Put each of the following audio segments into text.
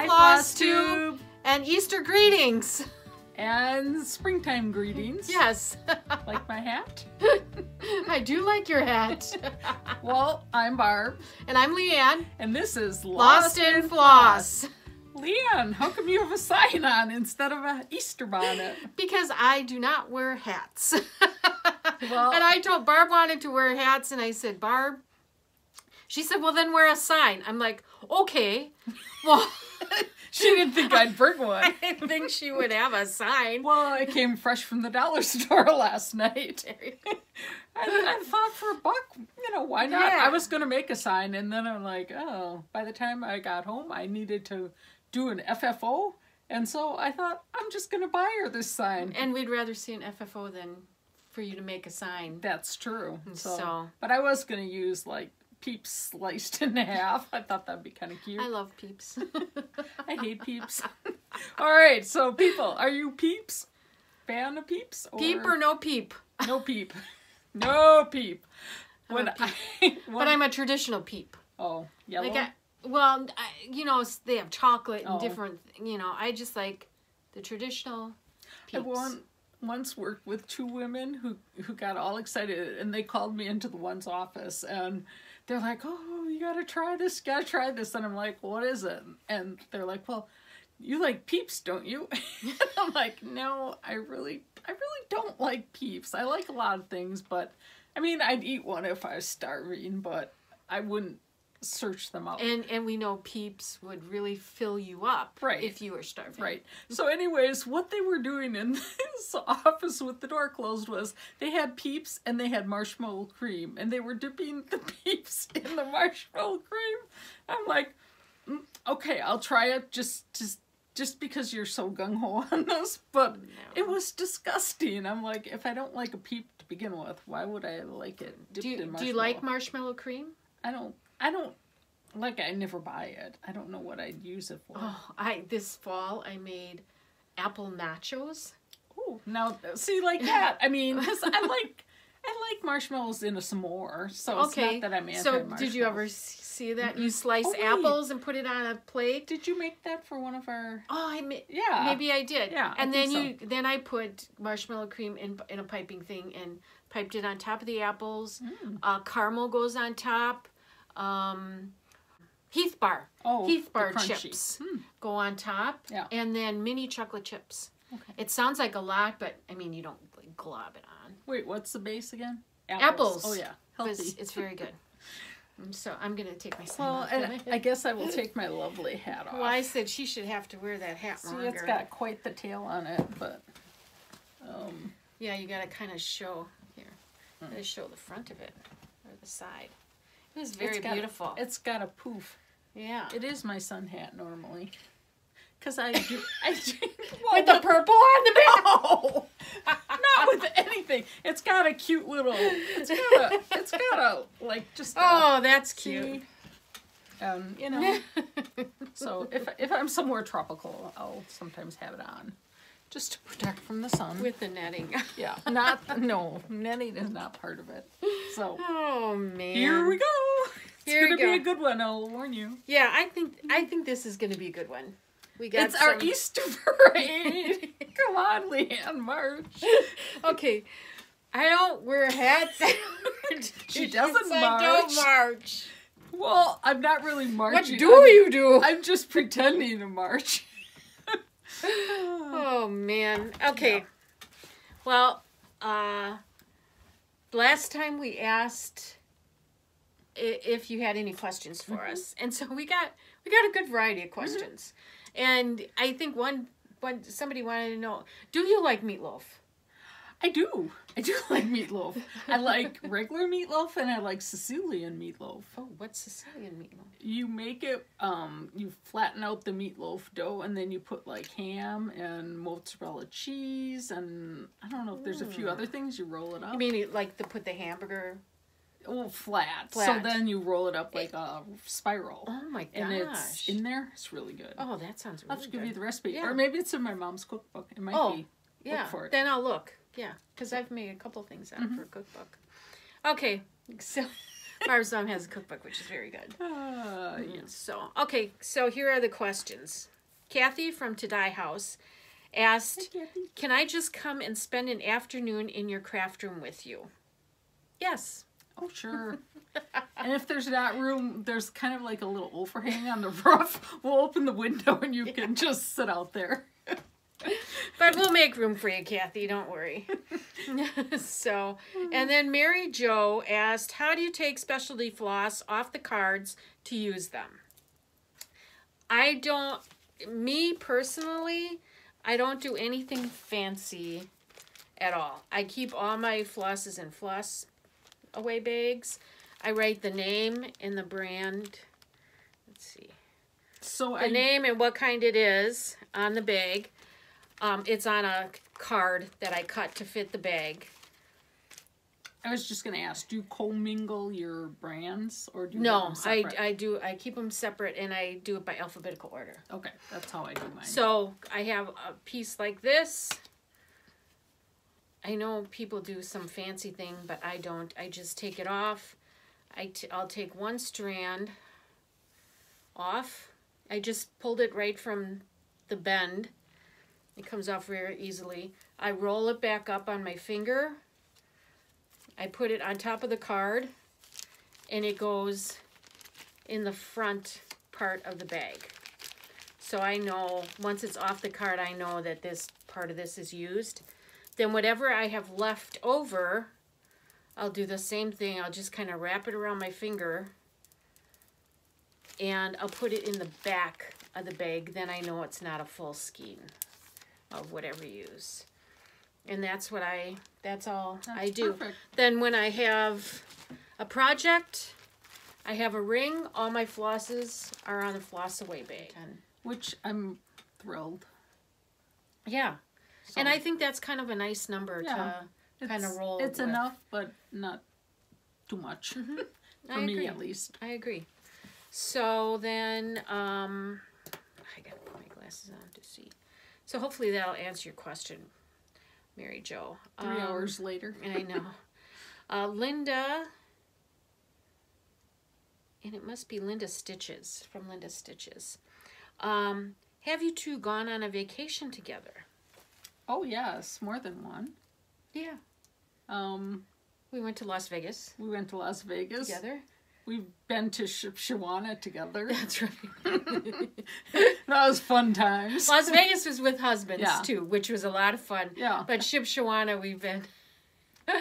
Hi Floss Tube! And Easter greetings! And springtime greetings. Yes. Like my hat? I do like your hat. Well, I'm Barb. And I'm Leanne. And this is Lost in Floss. Leanne, how come you have a sign on instead of an Easter bonnet? Because I do not wear hats. Well, and I told Barb wanted to wear hats, and I said, Barb, she said, well, then wear a sign. I'm like, okay. Well, she didn't think I'd bring one. I didn't think she would have a sign. Well, I came fresh from the dollar store last night. I thought for $1, you know, why not? Yeah. I was going to make a sign, and then I'm like, oh, by the time I got home, I needed to do an FFO. And so I thought, I'm just going to buy her this sign. And we'd rather see an FFO than for you to make a sign. That's true. So. But I was going to use, like, Peeps sliced in half. I thought that'd be kind of cute. I love Peeps. I hate Peeps. All right, so people, are you Peeps? Fan of Peeps? Or... Peep or no Peep? No Peep. No Peep. But I'm a traditional Peep. Oh, yellow? Like well, you know, they have chocolate and different, you know, I just like the traditional Peeps. I once worked with two women who got all excited, and they called me into the one's office, and they're like, oh, you gotta try this, and I'm like, what is it? And they're like, well, you like Peeps, don't you? And I'm like, no, I really don't like Peeps. I like a lot of things, but I mean, I'd eat one if I was starving, but I wouldn't search them out. And we know Peeps would really fill you up, right, if you were starving. Right. So anyways, what they were doing in this office with the door closed was they had Peeps and they had marshmallow cream, and they were dipping the Peeps in the marshmallow cream. I'm like, okay, I'll try it just because you're so gung-ho on this, but no. It was disgusting. I'm like, if I don't like a Peep to begin with, why would I like it dipped in marshmallow? Do you like marshmallow cream? I don't like. I never buy it. I don't know what I'd use it for. Oh, this fall I made apple nachos. Oh, now see, like that. I mean, I like marshmallows in a s'more. So okay. It's not that I'm anti-marshmallows. So did you ever see that you slice apples and put it on a plate? Did you make that for one of our? Oh, yeah. Maybe I did. Yeah. And then I put marshmallow cream in a piping thing and piped it on top of the apples. Mm. Caramel goes on top. Heath bar chips go on top, yeah, and then mini chocolate chips. Okay. It sounds like a lot, but I mean, you don't like, glob it on. Wait, what's the base again? Apples. Oh yeah, healthy. It's very good. So I'm gonna take my sign off. And I guess I will take my lovely hat off. Well, I said she should have to wear that hat longer. See, it's got quite the tail on it, but yeah, you gotta kind of show here. You gotta show the front of it or the side. It's very beautiful. It's got a poof. Yeah. It is my sun hat normally. Because I do with the purple on the back. No. Not with anything. It's got a cute little, it's got a like just a, oh, that's cute. You know. So if I'm somewhere tropical, I'll sometimes have it on. Just to protect from the sun. With the netting. Yeah. No, netting is not part of it. So. Oh, man. Here we go. It's going to be a good one, I'll warn you. Yeah, I think this is going to be a good one. It's our Easter parade. Come on, Leanne, March. Okay. I don't wear hats. She doesn't march. I don't march. Well, I'm not really marching. What do you do? I'm just pretending to march. Oh man. Okay. Yeah. Well, last time we asked if you had any questions for us. And so we got a good variety of questions. And I think somebody wanted to know, do you like meatloaf? I do. I do like meatloaf. I like regular meatloaf and I like Sicilian meatloaf. Oh, what's Sicilian meatloaf? You make it, you flatten out the meatloaf dough and then you put like ham and mozzarella cheese and I don't know if there's a few other things. You roll it up. You mean like to put the hamburger? Oh, flat. So then you roll it up like a spiral. Oh my gosh. And it's in there. It's really good. Oh, that sounds really good. I'll have to give you the recipe. Yeah. Or maybe it's in my mom's cookbook. It might be. Yeah, look for it. Then I'll look. Yeah, because I've made a couple things out for a cookbook. Okay, so Barb's mom has a cookbook, which is very good. Yeah. So, okay, so here are the questions. Kathy from Tadai House asked, hi, can I just come and spend an afternoon in your craft room with you? Yes. Oh, sure. And if there's not room, there's kind of like a little overhang on the roof. We'll open the window and you can just sit out there. But we'll make room for you, Kathy. Don't worry. So, and then Mary Jo asked, how do you take specialty floss off the cards to use them? I don't, me personally, I don't do anything fancy at all. I keep all my flosses in Floss Away bags. I write the name and the brand. Let's see. So the name and what kind it is on the bag. It's on a card that I cut to fit the bag. I was just going to ask, do you co-mingle your brands or do you no, I do. I keep them separate and I do it by alphabetical order. Okay, that's how I do mine. So I have a piece like this. I know people do some fancy thing, but I don't. I just take it off. I'll take one strand off. I just pulled it right from the bend. It comes off very easily. I roll it back up on my finger. I put it on top of the card and it goes in the front part of the bag. So I know once it's off the card, I know that this part of this is used. Then whatever I have left over, I'll do the same thing. I'll just kind of wrap it around my finger and I'll put it in the back of the bag. Then I know it's not a full skein of whatever you use. And that's what I, that's all I do. Perfect. Then when I have a project, I have a ring, all my flosses are on the Floss Away bag. Which I'm thrilled. Yeah. So, and I think that's kind of a nice number to kind of roll It's with. Enough, but not too much. Mm-hmm. For me, at least. I agree. So then, I gotta put my glasses on to see. So hopefully that'll answer your question, Mary Jo. 3 hours later. I know. Linda, and it must be Linda Stitches, from Linda Stitches. Have you two gone on a vacation together? Oh, yes, more than one. Yeah. We went to Las Vegas. We went to Las Vegas. Together. We've been to Shipshewana together. That's right. That was fun times. Las Vegas was with husbands, too, which was a lot of fun. Yeah. But Shipshewana, we've been a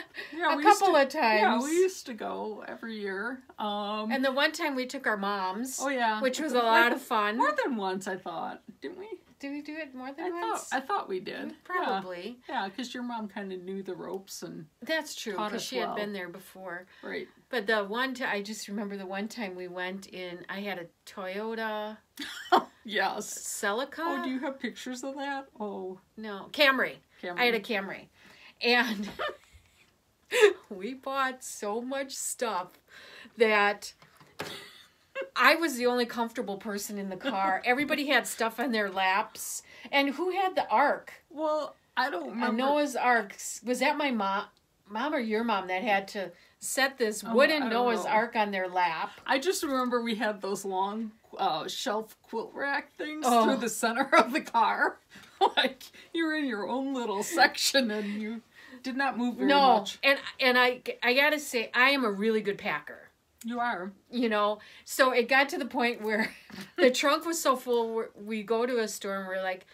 couple of times. Yeah, we used to go every year. And the one time we took our moms. Oh, yeah. Which was a lot of fun. More than once, I thought. Didn't we? Did we do it more than once? I thought we did. Probably. Yeah, because your mom kind of knew the ropes and that's true, because she had been there before. Right. But the one time, I just remember the one time we went in, I had a Toyota yes. Celica. Oh, do you have pictures of that? Oh. No. Camry. I had a Camry. And we bought so much stuff that I was the only comfortable person in the car. Everybody had stuff on their laps. And who had the Ark? Well, I don't remember. Noah's Ark. Was that my mom or your mom that had to set this wooden Noah's Ark on their lap? I just remember we had those long shelf quilt rack things through the center of the car. Like, you were in your own little section and you did not move very much. No, and I got to say, I am a really good packer. You are. You know, so it got to the point where the trunk was so full, we go to a store and we're like,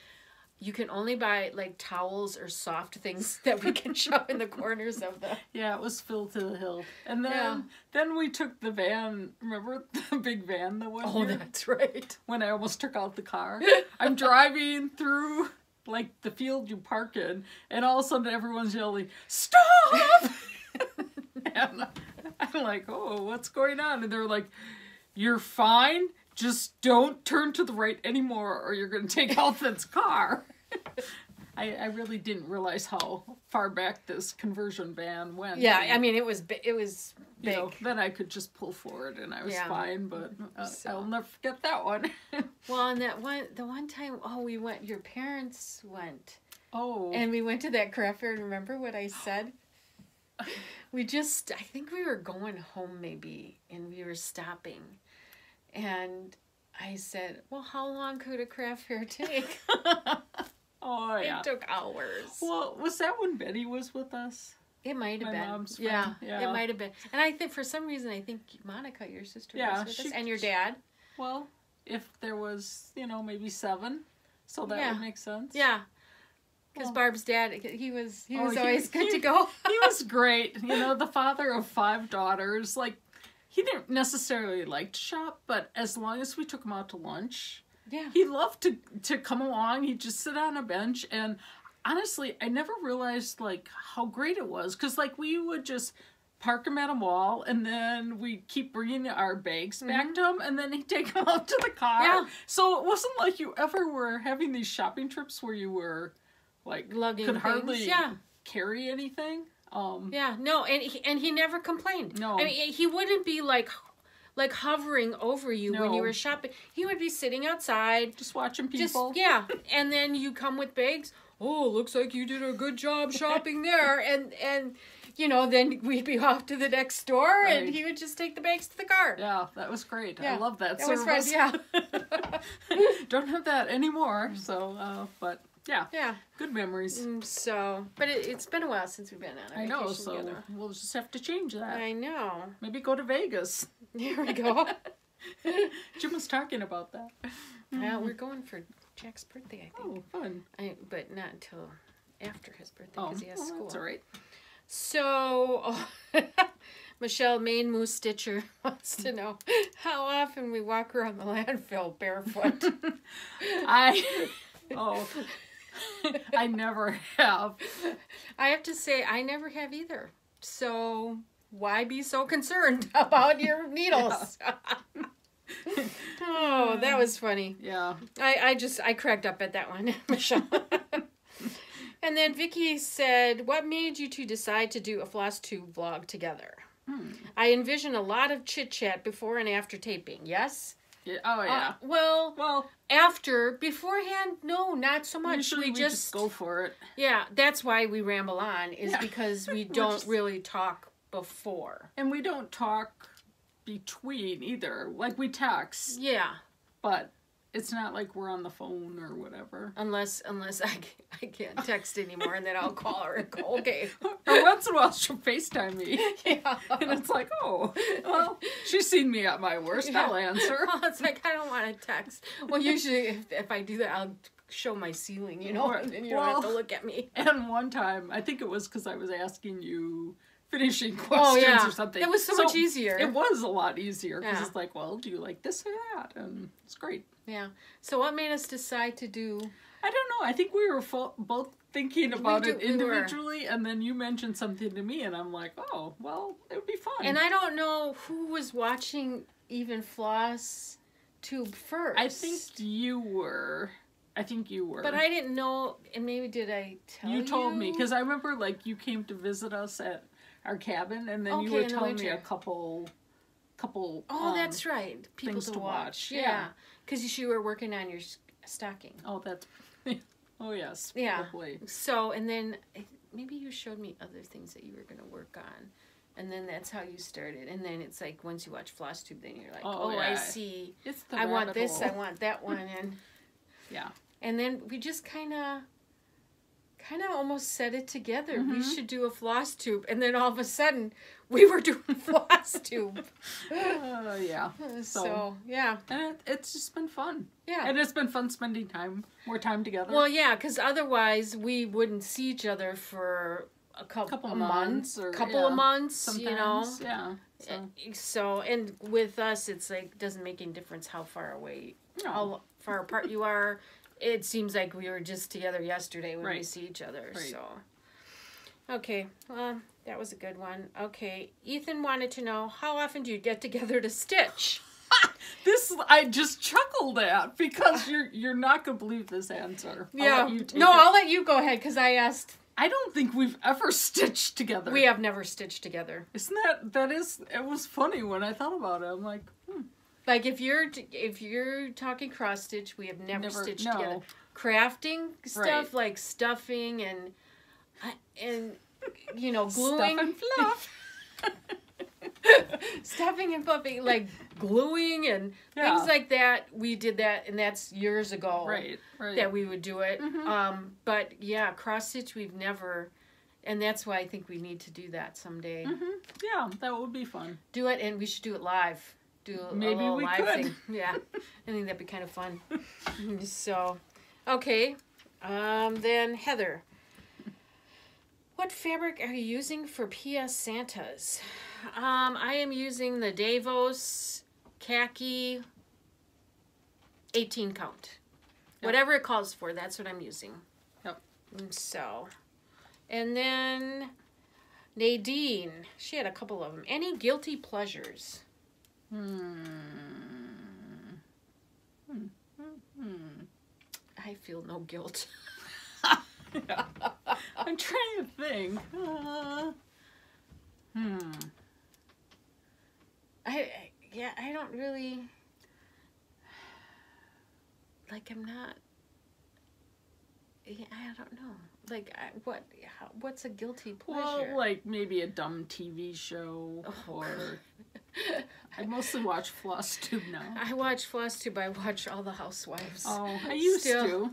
you can only buy, like, towels or soft things that we can shove in the corners of the... Yeah, it was filled to the hill. And then we took the van, remember the big van that was here? Oh, that's right. When I almost took out the car. I'm driving through, like, the field you park in, and all of a sudden everyone's yelling, stop! And I'm like, oh, what's going on? And they're like, you're fine. Just don't turn to the right anymore or you're going to take out this car. I really didn't realize how far back this conversion van went. Yeah, I mean, it was big. You know, then I could just pull forward and I was fine, but I'll never forget that one. Well, and the one time, we went, your parents went. Oh. And we went to that craft fair. Remember what I said? we just, I think we were going home maybe, and we were stopping. And I said, well, how long could a craft fair take? Oh, yeah. It took hours. Well, was that when Betty was with us? It might have been. Yeah, yeah, it might have been. And I think for some reason, I think Monica, your sister, was with us, and your dad. Well, if there was, you know, maybe 7, so that would make sense. Yeah. Because Barb's dad, he was always good to go. He was great. You know, the father of 5 daughters. Like, he didn't necessarily like to shop, but as long as we took him out to lunch, he loved to come along. He'd just sit on a bench. And honestly, I never realized, like, how great it was. Because, like, we would just park him at a mall, and then we'd keep bringing our bags back to him, and then he'd take them out to the car. Yeah. So it wasn't like you ever were having these shopping trips where you were... like, lugging could hardly things. Carry anything. No, and he never complained. No. I mean, he wouldn't be, like hovering over you when you were shopping. He would be sitting outside. Just watching people. Just, and then you come with bags. Oh, looks like you did a good job shopping there. And you know, then we'd be off to the next store, and he would just take the bags to the car. Yeah, that was great. Yeah. I love that service. That was fun, Don't have that anymore, so, but... yeah. Yeah. Good memories. So, but it's been a while since we've been on a vacation together. We'll just have to change that. I know. Maybe go to Vegas. Here we go. Jim was talking about that. Well, we're going for Jack's birthday, I think. Oh, fun. But not until after his birthday, because he has school. That's all right. So, Michelle, Maine Moose Stitcher, wants to know how often we walk around the landfill barefoot. I never have. I have to say, I never have either. So why be so concerned about your needles? Oh, that was funny. Yeah. I cracked up at that one, Michelle. And then Vicky said, what made you two decide to do a Floss Tube vlog together? I envision a lot of chit-chat before and after taping, yes? Yeah. Oh, yeah. Well, after, beforehand, no, not so much. Usually we just go for it. Yeah, that's why we ramble on, is because we don't really talk before. And we don't talk between either. Like, we text. Yeah. But it's not like we're on the phone or whatever. Unless I can't text anymore, and then I'll call her and go, okay. Or once in a while she'll FaceTime me. Yeah. And it's like, oh, well, she's seen me at my worst. Yeah. I'll answer. Well, it's like, I don't want to text. Well, usually if I do that, I'll show my ceiling, you know, and then you don't have to look at me. And one time, I think it was because I was asking you finishing questions or something. It was so much easier. It was a lot easier, because it's like, well, do you like this or that? And it's great. Yeah. So what made us decide to do? I don't know. I think we were both thinking about it individually, and then you mentioned something to me, and I'm like, oh, well, it would be fun. And I don't know who was watching even Floss Tube first. I think you were. But I didn't know, and maybe did I tell you? You told me, because I remember, like, you came to visit us at our cabin, and then you were telling me a couple. Oh, that's right. People to watch. Yeah. Because you were working on your stocking. Oh, that's... oh, yes. Yeah. Probably. So, and then maybe you showed me other things that you were going to work on. And then that's how you started. And then it's like, once you watch Floss Tube, then you're like, I see. It's the I want this, I want that one. And yeah. And then we just kind of almost set it together. We should do a Floss Tube. And then all of a sudden, we were doing Floss Tube. Yeah. So, yeah. And it's just been fun. Yeah. And it's been fun spending more time together. Well, yeah, because otherwise we wouldn't see each other for a couple of months, sometimes, you know. Yeah. So, and with us, it's like, doesn't make any difference how far away, how far apart you are. It seems like we were just together yesterday when we see each other. Right. So, okay, well, that was a good one. Okay, Ethan wanted to know, how often do you get together to stitch? This I just chuckled at, because you're not gonna believe this answer. Yeah, I'll let you go ahead, because I asked. I don't think we've ever stitched together. We have never stitched together. Isn't that is? It was funny when I thought about it. I'm like, Like, if you're talking cross stitch, we have never stitched together. Crafting stuff, like stuffing and you know, gluing. Stuff and fluff. Stuffing and puffing, like gluing and things like that. We did that, and that's years ago that we would do it. But yeah, cross stitch we've never, and that's why I think we need to do that someday. Yeah, that would be fun. Do it, and we should do it live. Do a little live thing. Yeah, I think that'd be kind of fun. So, okay, then Heather. What fabric are you using for P.S. Santas? I am using the Davos khaki 18 count. Yep. Whatever it calls for, that's what I'm using. Yep. So, and then Nadine, she had a couple of them. Any guilty pleasures? I feel no guilt. I'm trying to think. I don't really, like, I'm not, I don't know. Like, what's a guilty pleasure? Well, like, maybe a dumb TV show, or, I mostly watch Floss Tube now. I watch Floss Tube, I watch all the Housewives. Oh, I used to.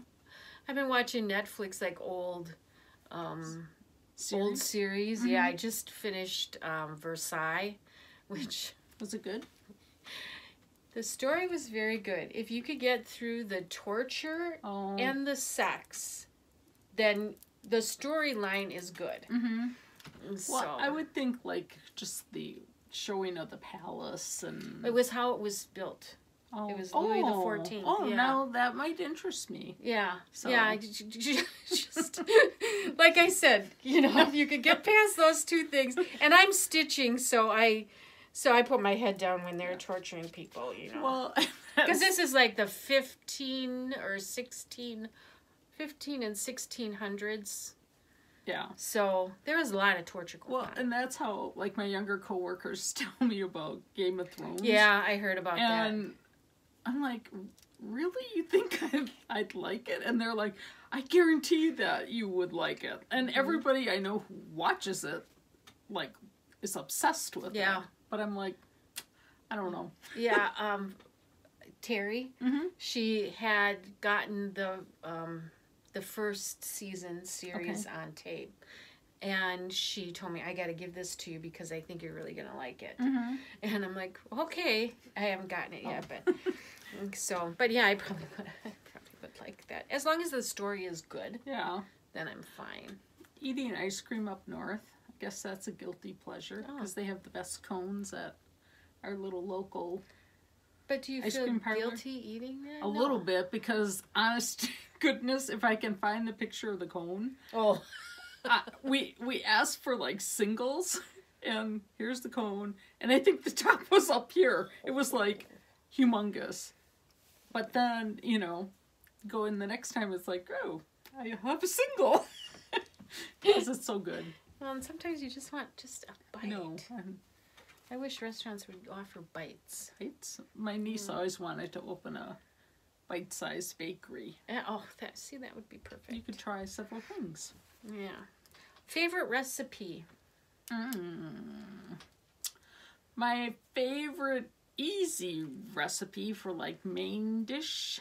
I've been watching Netflix, like, old, series. Yeah, I just finished Versailles, which... Was it good? The story was very good. If you could get through the torture and the sex, then the storyline is good. So, well, I would think, like, just the showing of the palace and... It was how it was built. Oh. It was Louis XIV. Oh, yeah. Now that might interest me. Yeah. So. Yeah, I just, like I said, you know, if you could get past those two things. And I'm stitching, so I put my head down when they're torturing people, you know. Well, because this is like the 15 and 1600s. Yeah. So there was a lot of torture going on. And that's how, like, my younger coworkers tell me about Game of Thrones. Yeah, I heard about that. And I'm like, really? You think I'd like it? And they're like, I guarantee that you would like it. And everybody I know who watches it, like, is obsessed with it. But I'm like, I don't know. Yeah, Terry, she had gotten the first season series on tape. And she told me, I got to give this to you because I think you're really going to like it. And I'm like, okay. I haven't gotten it yet, but so, but yeah, I probably would like that. As long as the story is good, then I'm fine. Eating ice cream up north, I guess that's a guilty pleasure because they have the best cones at our little local. But do you feel guilty eating that? A little bit, because honest goodness, if I can find the picture of the cone. Oh. We asked for, like, singles, and here's the cone, and I think the top was up here. It was, like, humongous. But then, you know, go in the next time, it's like, oh, I have a single. Because it's so good. Well, and sometimes you just want just a bite. No. I wish restaurants would offer bites. Bites? My niece always wanted to open a bite-sized bakery. Oh, that would be perfect. You could try several things. Yeah. Favorite recipe? My favorite easy recipe for, like, main dish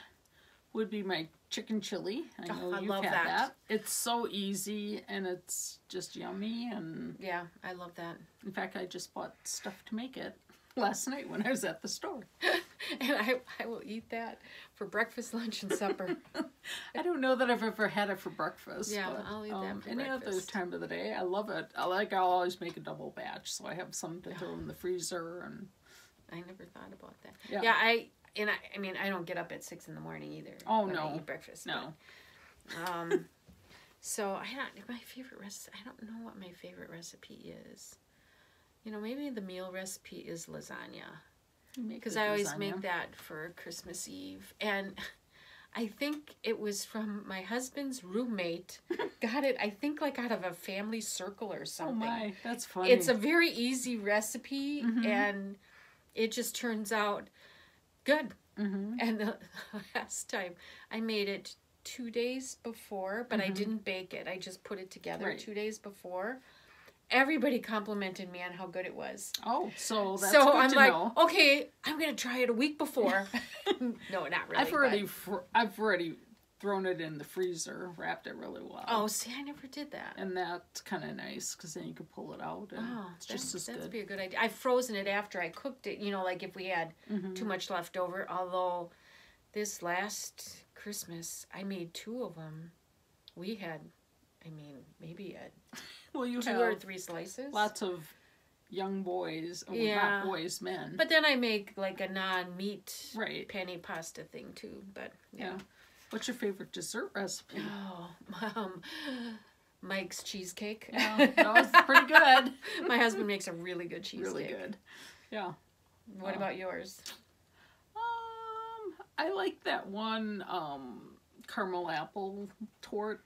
would be my chicken chili. I know you've had that. It's so easy, and it's just yummy. And yeah, I love that. In fact, I just bought stuff to make it last night when I was at the store. And I will eat that for breakfast, lunch, and supper. I don't know that I've ever had it for breakfast. Yeah, but, I'll eat that for breakfast. Any other time of the day. I love it. I'll always make a double batch, so I have some to throw in the freezer. And I never thought about that. Yeah, I mean, I don't get up at 6 in the morning either. Oh, no. I eat breakfast. No. But, so I don't know what my favorite recipe is. You know, maybe the meal recipe is lasagna. Because I always make that for Christmas Eve. And I think it was from my husband's roommate. Got it, I think, like, out of a family circle or something. Oh, my. That's funny. It's a very easy recipe. And it just turns out good. And the last time I made it 2 days before, but I didn't bake it. I just put it together 2 days before. everybody complimented me on how good it was. Oh, so that's so good I'm to like, know. Okay, I'm gonna try it a week before. No, not really. I've already thrown it in the freezer, wrapped it really well. Oh, see, I never did that. And that's kind of nice because then you can pull it out. And oh, it's just as that'd good. Be a good idea. I've frozen it after I cooked it. You know, like if we had too much left over. Although this last Christmas, I made two of them. We had, I mean, maybe a well, you two or three slices. Lots of young boys, well, yeah, not boys, men. But then I make like a non-meat panni pasta thing too. But yeah. What's your favorite dessert recipe? Oh, Mike's cheesecake. Yeah, that was pretty good. My husband makes a really good cheesecake. Really good. Yeah. What about yours? I like that one caramel apple tort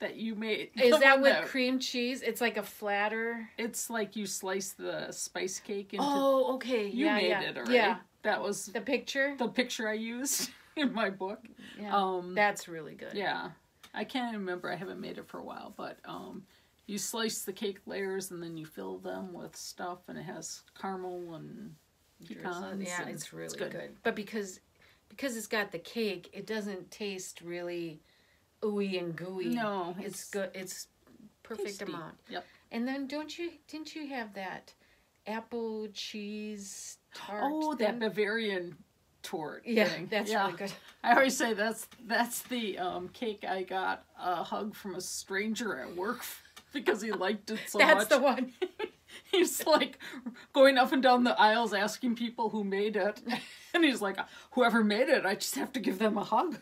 that you made. Is that with cream cheese? It's like a flatter. It's like you slice the spice cake into. Oh, okay. You made it already. Yeah. That was the picture. The picture I used in my book. Yeah. That's really good. Yeah. I can't remember. I haven't made it for a while, but you slice the cake layers and then you fill them with stuff, and it has caramel and pecans. Yeah, and it's really good. But because it's got the cake, it doesn't taste really ooey and gooey. No. It's good. It's perfect tasty. Amount. Yep. And then didn't you have that apple cheese tart? Oh, that Bavarian tort thing. That's really good. I always say that's the cake I got a hug from a stranger at work because he liked it so much. That's the one. He's like going up and down the aisles asking people who made it, and he's like, whoever made it, I just have to give them a hug.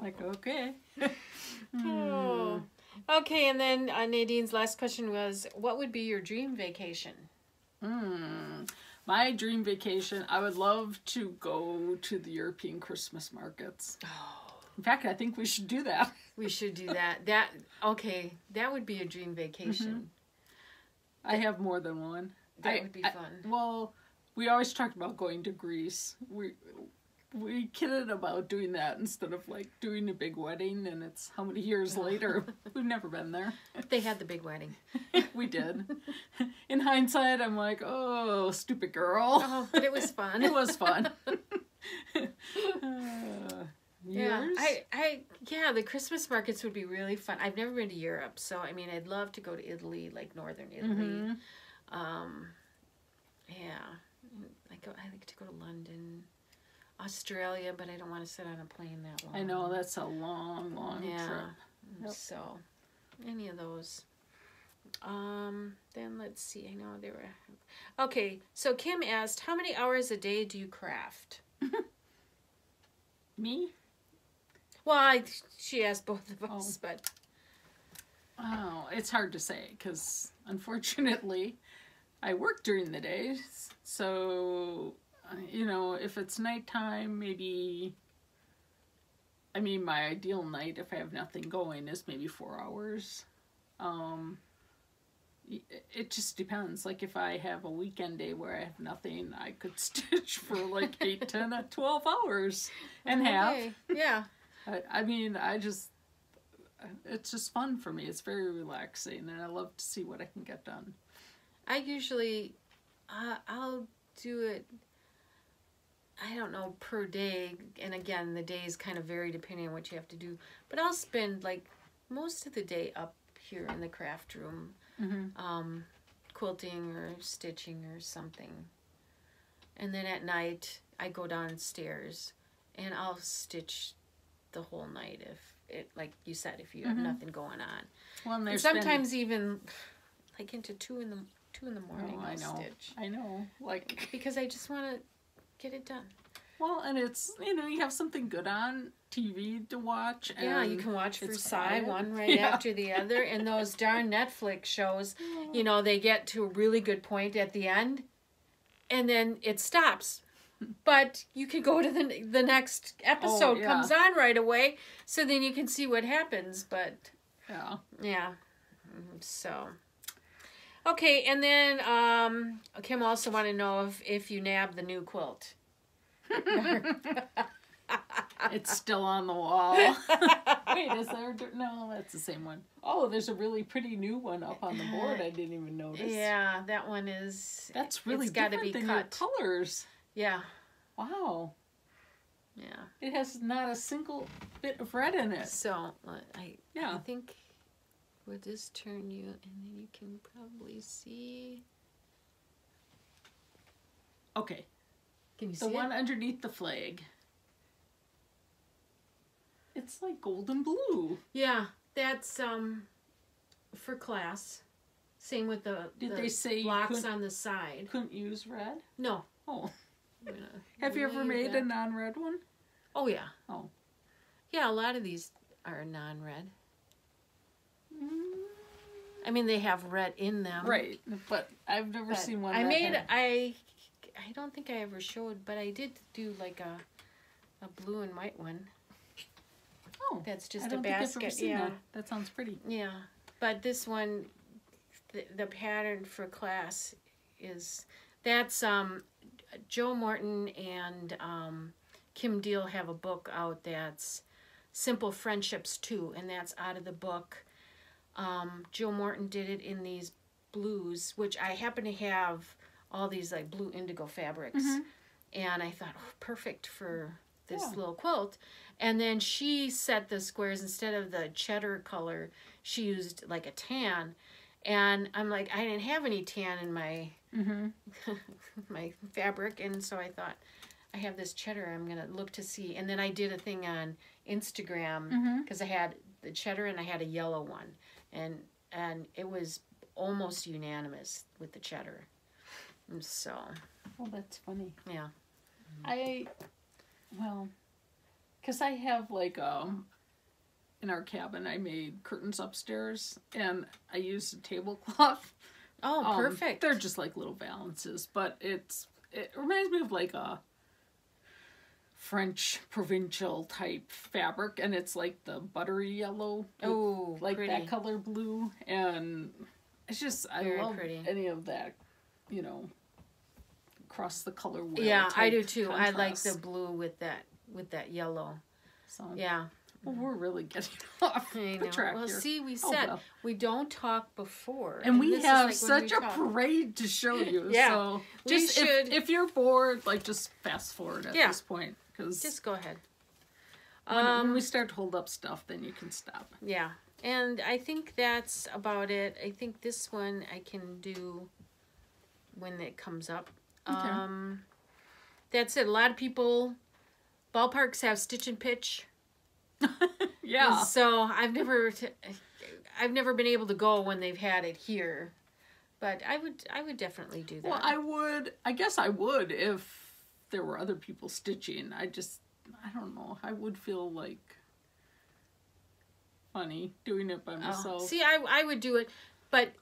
Like, okay. Oh. Okay, and then Nadine's last question was, what would be your dream vacation? My dream vacation, I would love to go to the European Christmas markets. Oh. In fact, I think we should do that. We should do that. Okay, that would be a dream vacation. I have more than one. That would be fun. Well, we always talked about going to Greece. We kidded about doing that instead of like doing a big wedding, and it's how many years later. We've never been there. They had the big wedding. We did. In hindsight, I'm like, oh, stupid girl. Oh, but it was fun. It was fun. Yours? Yeah, the Christmas markets would be really fun. I've never been to Europe, so I mean, I'd love to go to Italy, like northern Italy. Yeah, I like to go to London. Australia, but I don't want to sit on a plane that long. I know, that's a long trip. Yep. So, any of those. Then let's see. I know they were. Okay, so Kim asked, how many hours a day do you craft? Me? Well, she asked both of us, but. Oh, it's hard to say because, unfortunately, I work during the day, so. You know, if it's nighttime, maybe, I mean, my ideal night, if I have nothing going, is maybe 4 hours. It just depends. Like, if I have a weekend day where I have nothing, I could stitch for like 8, 10, 12 hours and half. Yeah. I mean, it's just fun for me. It's very relaxing, and I love to see what I can get done. I usually, I'll do it. I don't know, per day, and again, the days kind of vary depending on what you have to do, but I'll spend, like, most of the day up here in the craft room, quilting or stitching or something, and then at night, I go downstairs, and I'll stitch the whole night if it, like you said, if you have nothing going on. Well, and sometimes even, like, into 2 in the morning, oh, I'll stitch. I know, like. Because I just want to get it done. Well, and it's, you know, you have something good on TV to watch. And yeah, you can watch Versailles one after the other. And those darn Netflix shows, you know, they get to a really good point at the end, and then it stops. But you can go to the next episode comes on right away, so then you can see what happens. But yeah, so. Okay, and then Kim also want to know if you nabbed the new quilt. It's still on the wall. Wait, is there? No, that's the same one. Oh, there's a really pretty new one up on the board. I didn't even notice. Yeah, that one is. That's really different than your colors. Yeah. Wow. Yeah. It has not a single bit of red in it. So I think we'll just turn you, and then you can probably see. Okay. Can you see the one underneath the flag? It's like golden blue. Yeah, that's for class. Same with the, they say blocks on the side. Couldn't use red? No. Oh. Have you ever made a non-red one? Oh, yeah. Oh. Yeah, a lot of these are non-red. I mean, they have red in them. Right, but I've never seen one. I don't think I ever showed, but I did do like a blue and white one. Oh, that's just a basket. Yeah, that sounds pretty. Yeah, but this one, the pattern for class is Joe Morton and Kim Deal have a book out that's Simple Friendships Too, and that's out of the book. Joe Morton did it in these blues, which I happen to have all these like blue indigo fabrics, and I thought, oh, perfect for this little quilt. And then she set the squares instead of the cheddar color. She used like a tan, and I'm like, I didn't have any tan in my my fabric, and so I thought, I have this cheddar. I'm gonna look to see. And then I did a thing on Instagram because I had the cheddar and I had a yellow one, and it was almost unanimous with the cheddar. And so. Well, that's funny. Yeah. Because I have like in our cabin, I made curtains upstairs, and I used a tablecloth. Oh, perfect. They're just like little valances, but it reminds me of like a French provincial type fabric, and it's like the buttery yellow. Oh, like pretty. That color blue, and it's just I love pretty. Any of that, you know, across the color wheel. Yeah, I do too. Contrast. I like the blue with that yellow. So, yeah. Well, we're really getting off the track here. Well, see, we said we don't talk before. And we have such a parade to show you. Yeah. So just if you're bored, like just fast forward at this point. Just go ahead. When we start to hold up stuff, then you can stop. Yeah. And I think that's about it. I think this one I can do when it comes up. Okay. That's it. A lot of people, ballparks have stitch and pitch. Yeah. So I've never been able to go when they've had it here, but I would definitely do that. Well, I guess I would if there were other people stitching. I don't know. I would feel like funny doing it by myself. See, I would do it, but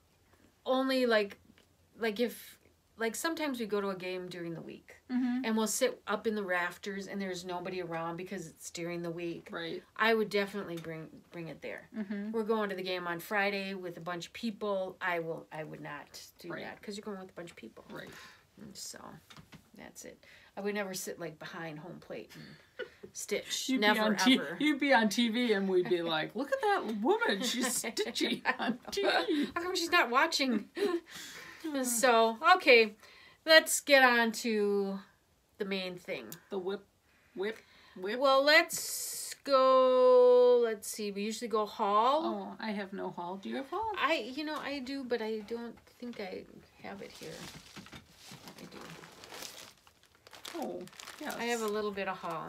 only like if. Like, sometimes we go to a game during the week, and we'll sit up in the rafters, and there's nobody around because it's during the week. Right. I would definitely bring it there. We're going to the game on Friday with a bunch of people. I would not do that because you're going with a bunch of people. Right. And so, that's it. I would never sit, like, behind home plate and stitch. Never, ever. You'd be on TV, and we'd be like, look at that woman. She's stitching on TV. How come she's not watching? So, okay, let's get on to the main thing. The whip. Well, let's go, let's see, we usually go haul. Oh, I have no haul. Do you have haul? I do, but I don't think I have it here. I do. Oh, yes. I have a little bit of haul.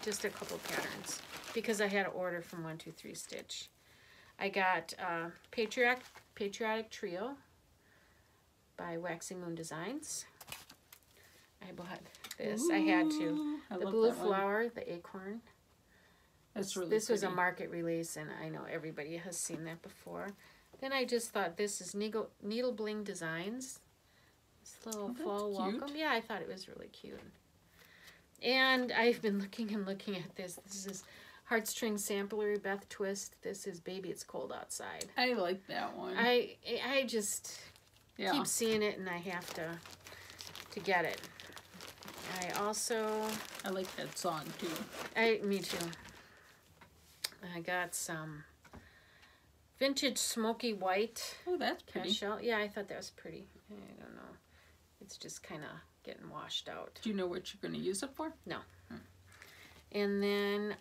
Just a couple patterns. Because I had an order from 123 Stitch. I got Patriotic Trio by Waxing Moon Designs. I bought this. Ooh, I had to. The blue flower, the acorn. That's really This pretty. Was a market release, and I know everybody has seen that before. Then I just thought this is Needle Bling Designs. This little fall welcome. Yeah, I thought it was really cute. And I've been looking at this. This is Heartstring Sampler, Beth Twist. This is Baby It's Cold Outside. I like that one. I just... Yeah. Keep seeing it, and I have to get it. I like that song too. Me too. I got some vintage smoky white. Oh, that's pretty. Shell. Yeah, I thought that was pretty. I don't know. It's just kind of getting washed out. Do you know what you're going to use it for? No. Hmm. And then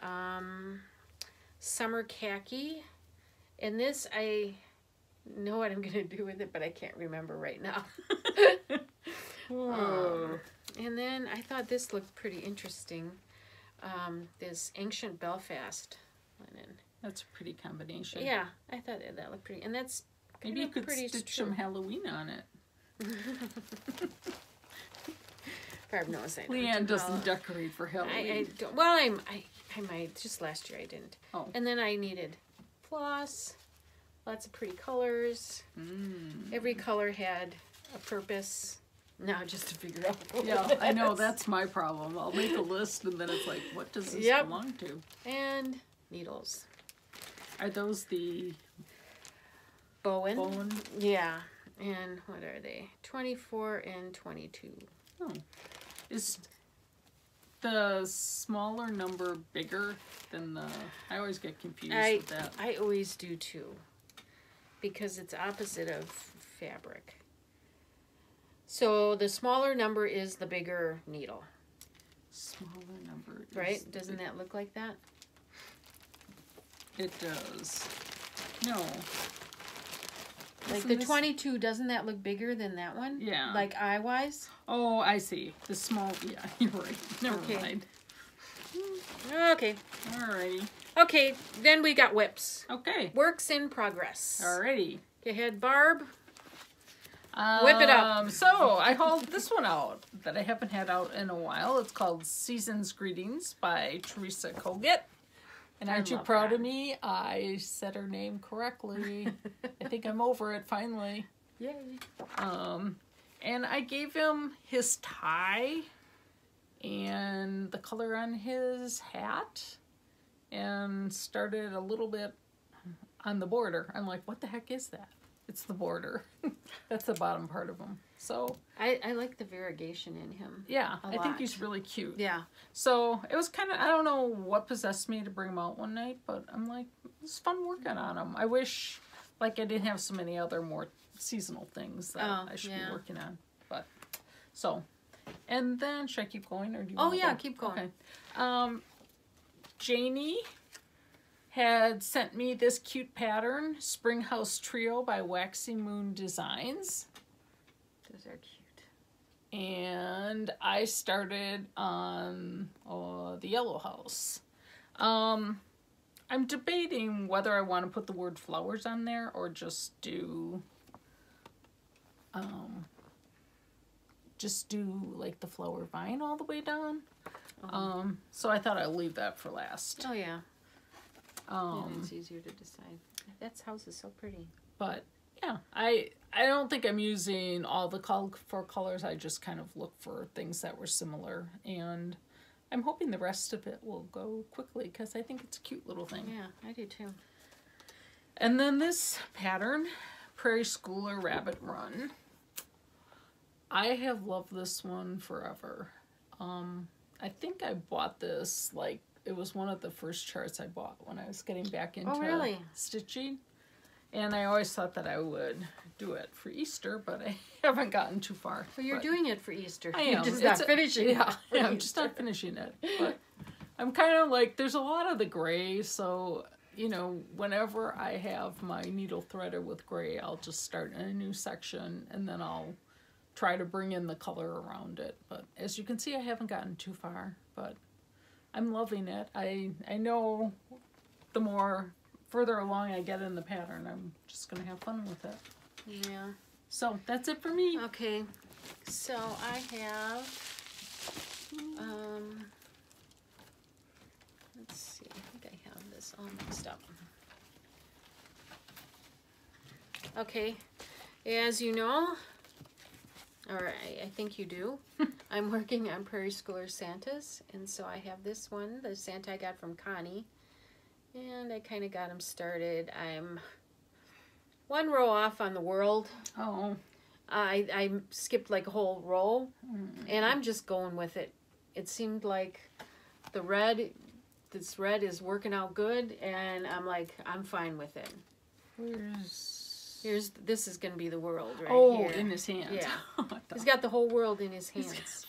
summer khaki. And this, I know what I'm going to do with it, but I can't remember right now. Whoa. And then I thought this looked pretty interesting. This ancient Belfast linen. That's a pretty combination. Yeah, I thought that looked pretty. And that's kind maybe of you could stitch some Halloween on it. Barb knows that. Leanne doesn't decorate for Halloween. I don't, well, I might. Just last year I didn't. Oh. And then I needed floss. Lots of pretty colors. Mm. Every color had a purpose. Now just to figure out. Yeah, I know that's my problem. I'll make a list and then it's like, what does this belong to? And needles. Are those the Bowen? Bowen? Yeah. And what are they? 24 and 22. Oh. Is the smaller number bigger than the... I always get confused with that. I always do too. Because it's opposite of fabric. So the smaller number is the bigger needle. Smaller number. Right? Doesn't that look like that? It does. No. Like the 22, doesn't that look bigger than that one? Yeah. Like eye-wise? Oh, I see. The small, yeah, you're right. Never mind. Okay. Alrighty. Okay, then we got whips. Okay. Works in progress. Alrighty. Go ahead, Barb. Whip it up. So I hauled this one out that I haven't had out in a while. It's called Season's Greetings by Teresa Colgett. And aren't you proud of me? I said her name correctly. I think I'm over it finally. Yay. And I gave him his tie and the color on his hat and started a little bit on the border. I'm like, what the heck is that? It's the border. That's the bottom part of him. So I like the variegation in him. Yeah, I think he's really cute. Yeah. So it was kind of, I don't know what possessed me to bring him out one night, but I'm like, it's fun working on him. I wish, like, I didn't have so many other more seasonal things that I should be working on. But so, and then should I keep going or do you? Oh yeah, keep going. Okay. Janie had sent me this cute pattern, Springhouse Trio by Waxing Moon Designs. Those are cute. And I started on the Yellow House. I'm debating whether I want to put the word flowers on there or just do like the flower vine all the way down. So I thought I'd leave that for last. Oh yeah. Yeah, it's easier to decide. That house is so pretty. But yeah, I don't think I'm using all the four colors. I just kind of look for things that were similar, and I'm hoping the rest of it will go quickly because I think it's a cute little thing. Yeah, I do too. And then this pattern, Prairie Schooler Rabbit Run. I have loved this one forever. I think I bought this like. It was one of the first charts I bought when I was getting back into stitching. And I always thought that I would do it for Easter, but I haven't gotten too far. Well, you're doing it for Easter. I am. I'm just not finishing it. But I'm kind of like, there's a lot of the gray, so, you know, whenever I have my needle threader with gray, I'll just start in a new section, and then I'll try to bring in the color around it. But as you can see, I haven't gotten too far, but... I'm loving it. I know the more further along I get in the pattern, I'm just gonna have fun with it. Yeah. So that's it for me. Okay. So I have let's see, I think I have this all mixed up. Okay. As you know, or I think you do. I'm working on Prairie Schooler Santas, and so I have this one, the Santa I got from Connie, and I kind of got him started. I'm one row off on the world. Oh. I skipped like a whole row, and I'm just going with it. It seemed like the red this red is working out good, and I'm like, I'm fine with it. Where's... Here's, this is going to be the world right here. Oh, in his hands. Yeah. He's got the whole world in his hands.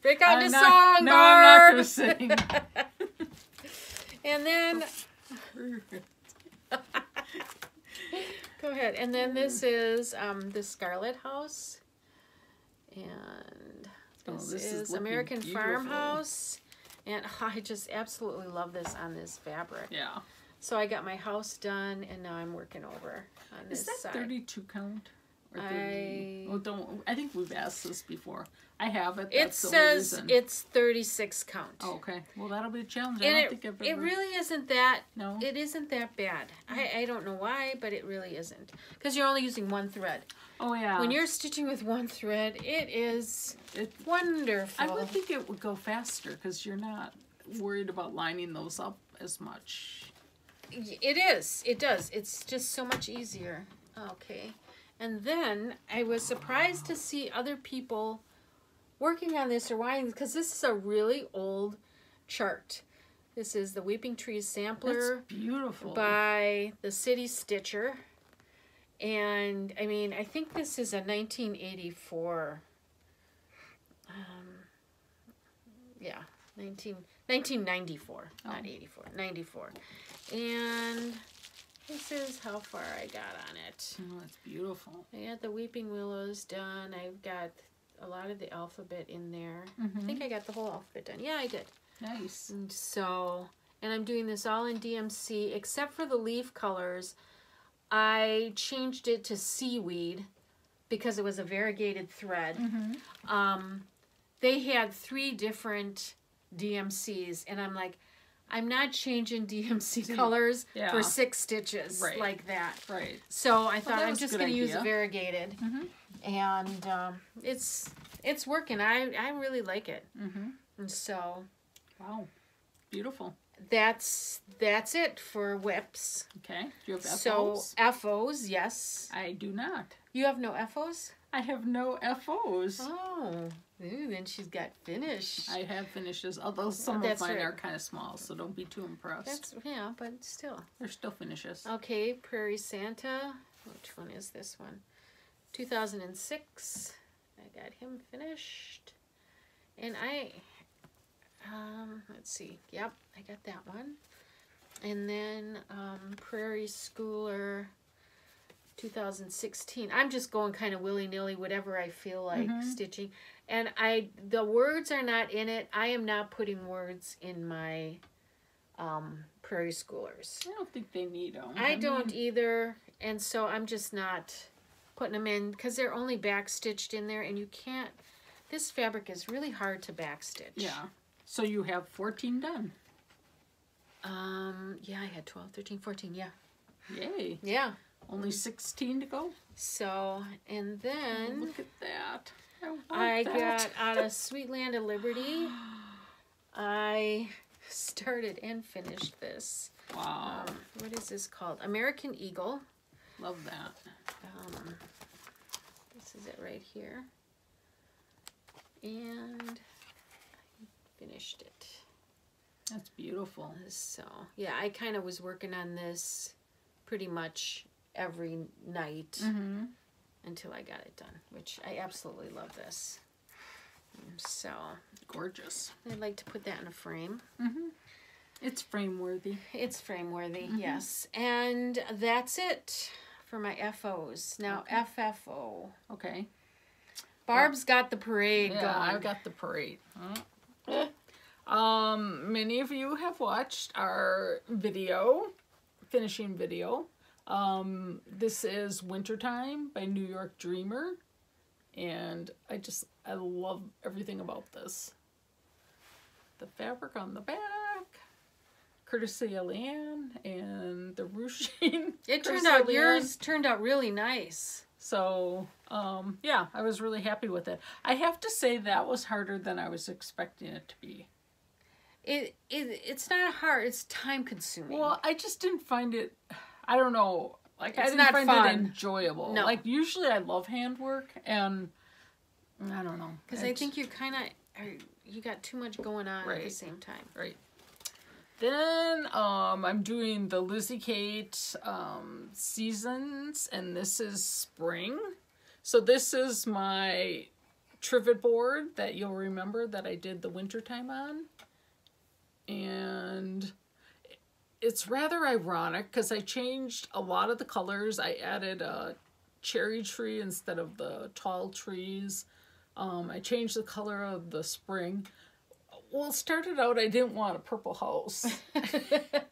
Break out the song, no, Barb! I'm not sing. And then... Go ahead. And then this is the Scarlet House. And this is American Farmhouse. And oh, I just absolutely love this on this fabric. Yeah. So I got my house done, and now I'm working over on this side. Is that 32 count? Or 30? Well, don't. I think we've asked this before. I have it. That's it says the it's 36 count. Oh, okay. Well, that'll be a challenge. And I don't think I've ever... It really isn't that. No. It isn't that bad. I don't know why, but it really isn't. Because you're only using one thread. Oh yeah. When you're stitching with one thread, it is wonderful. I would think it would go faster because you're not worried about lining those up as much. It is. It does. It's just so much easier. Okay. And then I was surprised to see other people working on this or winding, because this is a really old chart. This is the Weeping Trees Sampler. That's beautiful. By the City Stitcher. And I mean, I think this is a 1984. Yeah, 1994, oh. Not 84, 94. And this is how far I got on it. Oh, that's beautiful. I got the Weeping Willows done. I've got a lot of the alphabet in there. Mm-hmm. I think I got the whole alphabet done. Yeah, I did. Nice. And so, and I'm doing this all in DMC, except for the leaf colors. I changed it to seaweed because it was a variegated thread. Mm-hmm. They had 3 different DMCs, and I'm like, I'm not changing DMC colors for 6 stitches like that. Right. So I thought, I'm just going to use a variegated. Mm-hmm. And it's working. I really like it. Mm-hmm. And so. Wow. Beautiful. That's it for whips. Okay. Do you have FOs? So FOs, yes. I do not. You have no FOs? I have no FOs. Oh. Ooh, then she's got finish. I have finishes, although some of mine are kind of small, so don't be too impressed. Yeah, but still. They're still finishes. Okay, Prairie Santa. Which one is this one? 2006. I got him finished. And I, let's see. Yep, I got that one. And then Prairie Schooler. 2016. I'm just going kind of willy-nilly, whatever I feel like stitching. And the words are not in it. I am not putting words in my Prairie Schoolers. I don't think they need them. I don't either. And so I'm just not putting them in because they're only backstitched in there, and you can't. This fabric is really hard to backstitch. Yeah. So you have 14 done. Yeah, I had 12, 13, 14. Yeah. Yay. Yeah. Only 16 to go. So, and then... Look at that. I got out of Sweet Land of Liberty. I started and finished this. Wow. What is this called? American Eagle. Love that. This is it right here. And I finished it. That's beautiful. So, yeah, I kind of was working on this pretty much... every night until I got it done, which I absolutely love this. So gorgeous. I'd like to put that in a frame. It's frame worthy. It's frame worthy, yes. And that's it for my FOs. Now FFO. Okay. Barb's got the parade going. I've got the parade. Many of you have watched our video, finishing video. This is Wintertime by New York Dreamer, and I love everything about this. The fabric on the back, courtesy of Leanne, and the ruching. It turned out, yours turned out really nice. So, yeah, I was really happy with it. I have to say that was harder than I was expecting it to be. It's not hard, it's time consuming. Well, I just didn't find it... I don't know, like it's I didn't find fun. It enjoyable. No. Like usually I love handwork, and I don't know. Because I think you got too much going on at the same time. Right. Then I'm doing the Lizzie Kate Seasons, and this is spring. So this is my trivet board that you'll remember that I did the wintertime on. And it's rather ironic because I changed a lot of the colors. I added a cherry tree instead of the tall trees. I changed the color of the spring. Well, it started out, I didn't want a purple house.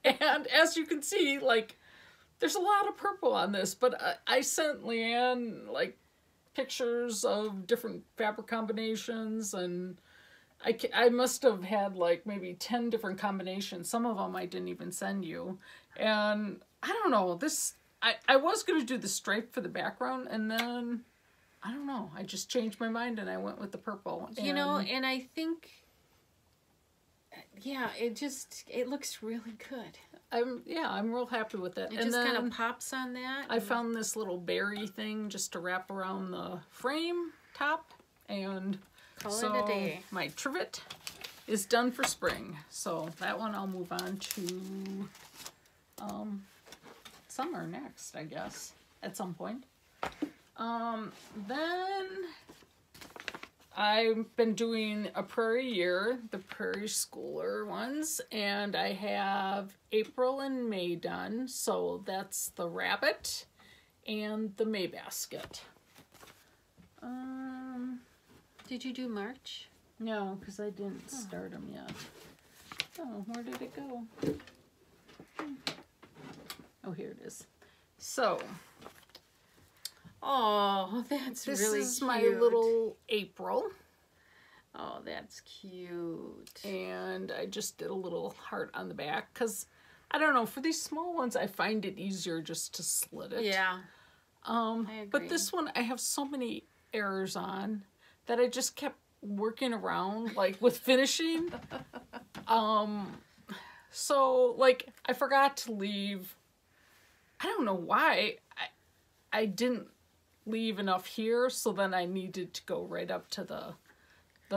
And as you can see, like, there's a lot of purple on this, but I sent Leanne, like, pictures of different fabric combinations, and I must have had, like, maybe 10 different combinations. Some of them I didn't even send you. And I don't know, this, I was going to do the stripe for the background, and then, I don't know, I just changed my mind, and I went with the purple. You know, and I think... yeah, it just, it looks really good. I'm real happy with it. It and just kind of pops on that. I found this little berry thing just to wrap around the frame top, and call so it a day. My trivet is done for spring. So that one I'll move on to summer next, I guess, at some point. Then I've been doing a prairie year, the prairie schooler ones, and I have April and May done. So that's the rabbit and the May basket. Did you do March? No, because I didn't start them yet. Oh, where did it go? Oh, here it is. So... oh, that's really cute. This is my little April. Oh, that's cute. And I just did a little heart on the back because, I don't know, for these small ones, I find it easier just to slit it. Yeah, I agree. But this one, I have so many errors on that I just kept working around, like, with finishing. So, like, I forgot to leave. I don't know why. I didn't leave enough here, so then I needed to go right up to the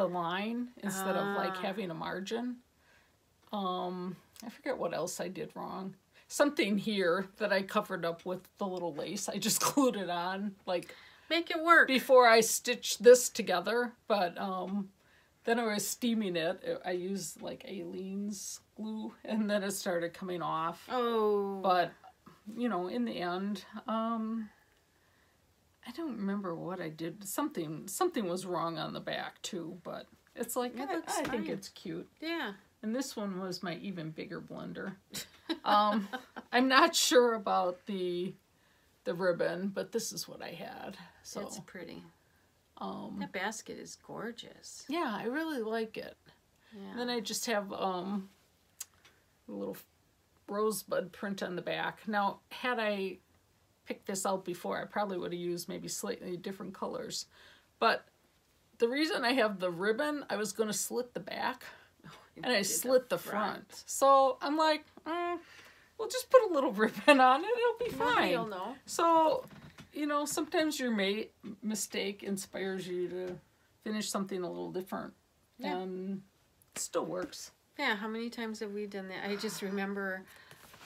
line instead of like having a margin. I forget what else I did wrong. Something here that I covered up with the little lace. I just glued it on, like, make it work before I stitched this together. But then I was steaming it. I used like Aileen's glue, and then it started coming off. Oh, but you know, in the end, I don't remember what I did. Something was wrong on the back too, but it's like, I think it's cute. Yeah. And this one was my even bigger blender. I'm not sure about the ribbon, but this is what I had. So it's pretty. That basket is gorgeous. Yeah, I really like it. Yeah. And then I just have a little rosebud print on the back. Now, had I picked this out before, I probably would have used maybe slightly different colors, but the reason I have the ribbon, I was going to slit the back, and I slit the front. So I'm like, we'll just put a little ribbon on it, it'll be fine. You'll know. So, you know, sometimes your mistake inspires you to finish something a little different, and it still works. Yeah, how many times have we done that? I just remember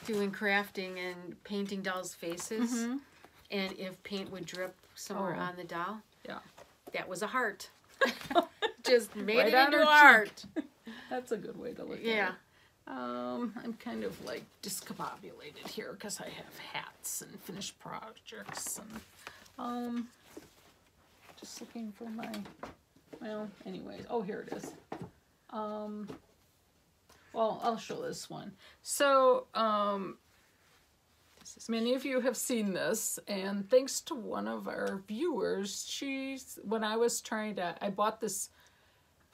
doing crafting and painting dolls' faces, and if paint would drip somewhere on the doll, that was a heart. Just made right it into a heart. That's a good way to look at it. Yeah. I'm kind of like discombobulated here because I have hats and finished projects, and just looking for my, well, anyways. Oh, here it is. Well, I'll show this one. So, many of you have seen this, and thanks to one of our viewers, when I was trying to, I bought this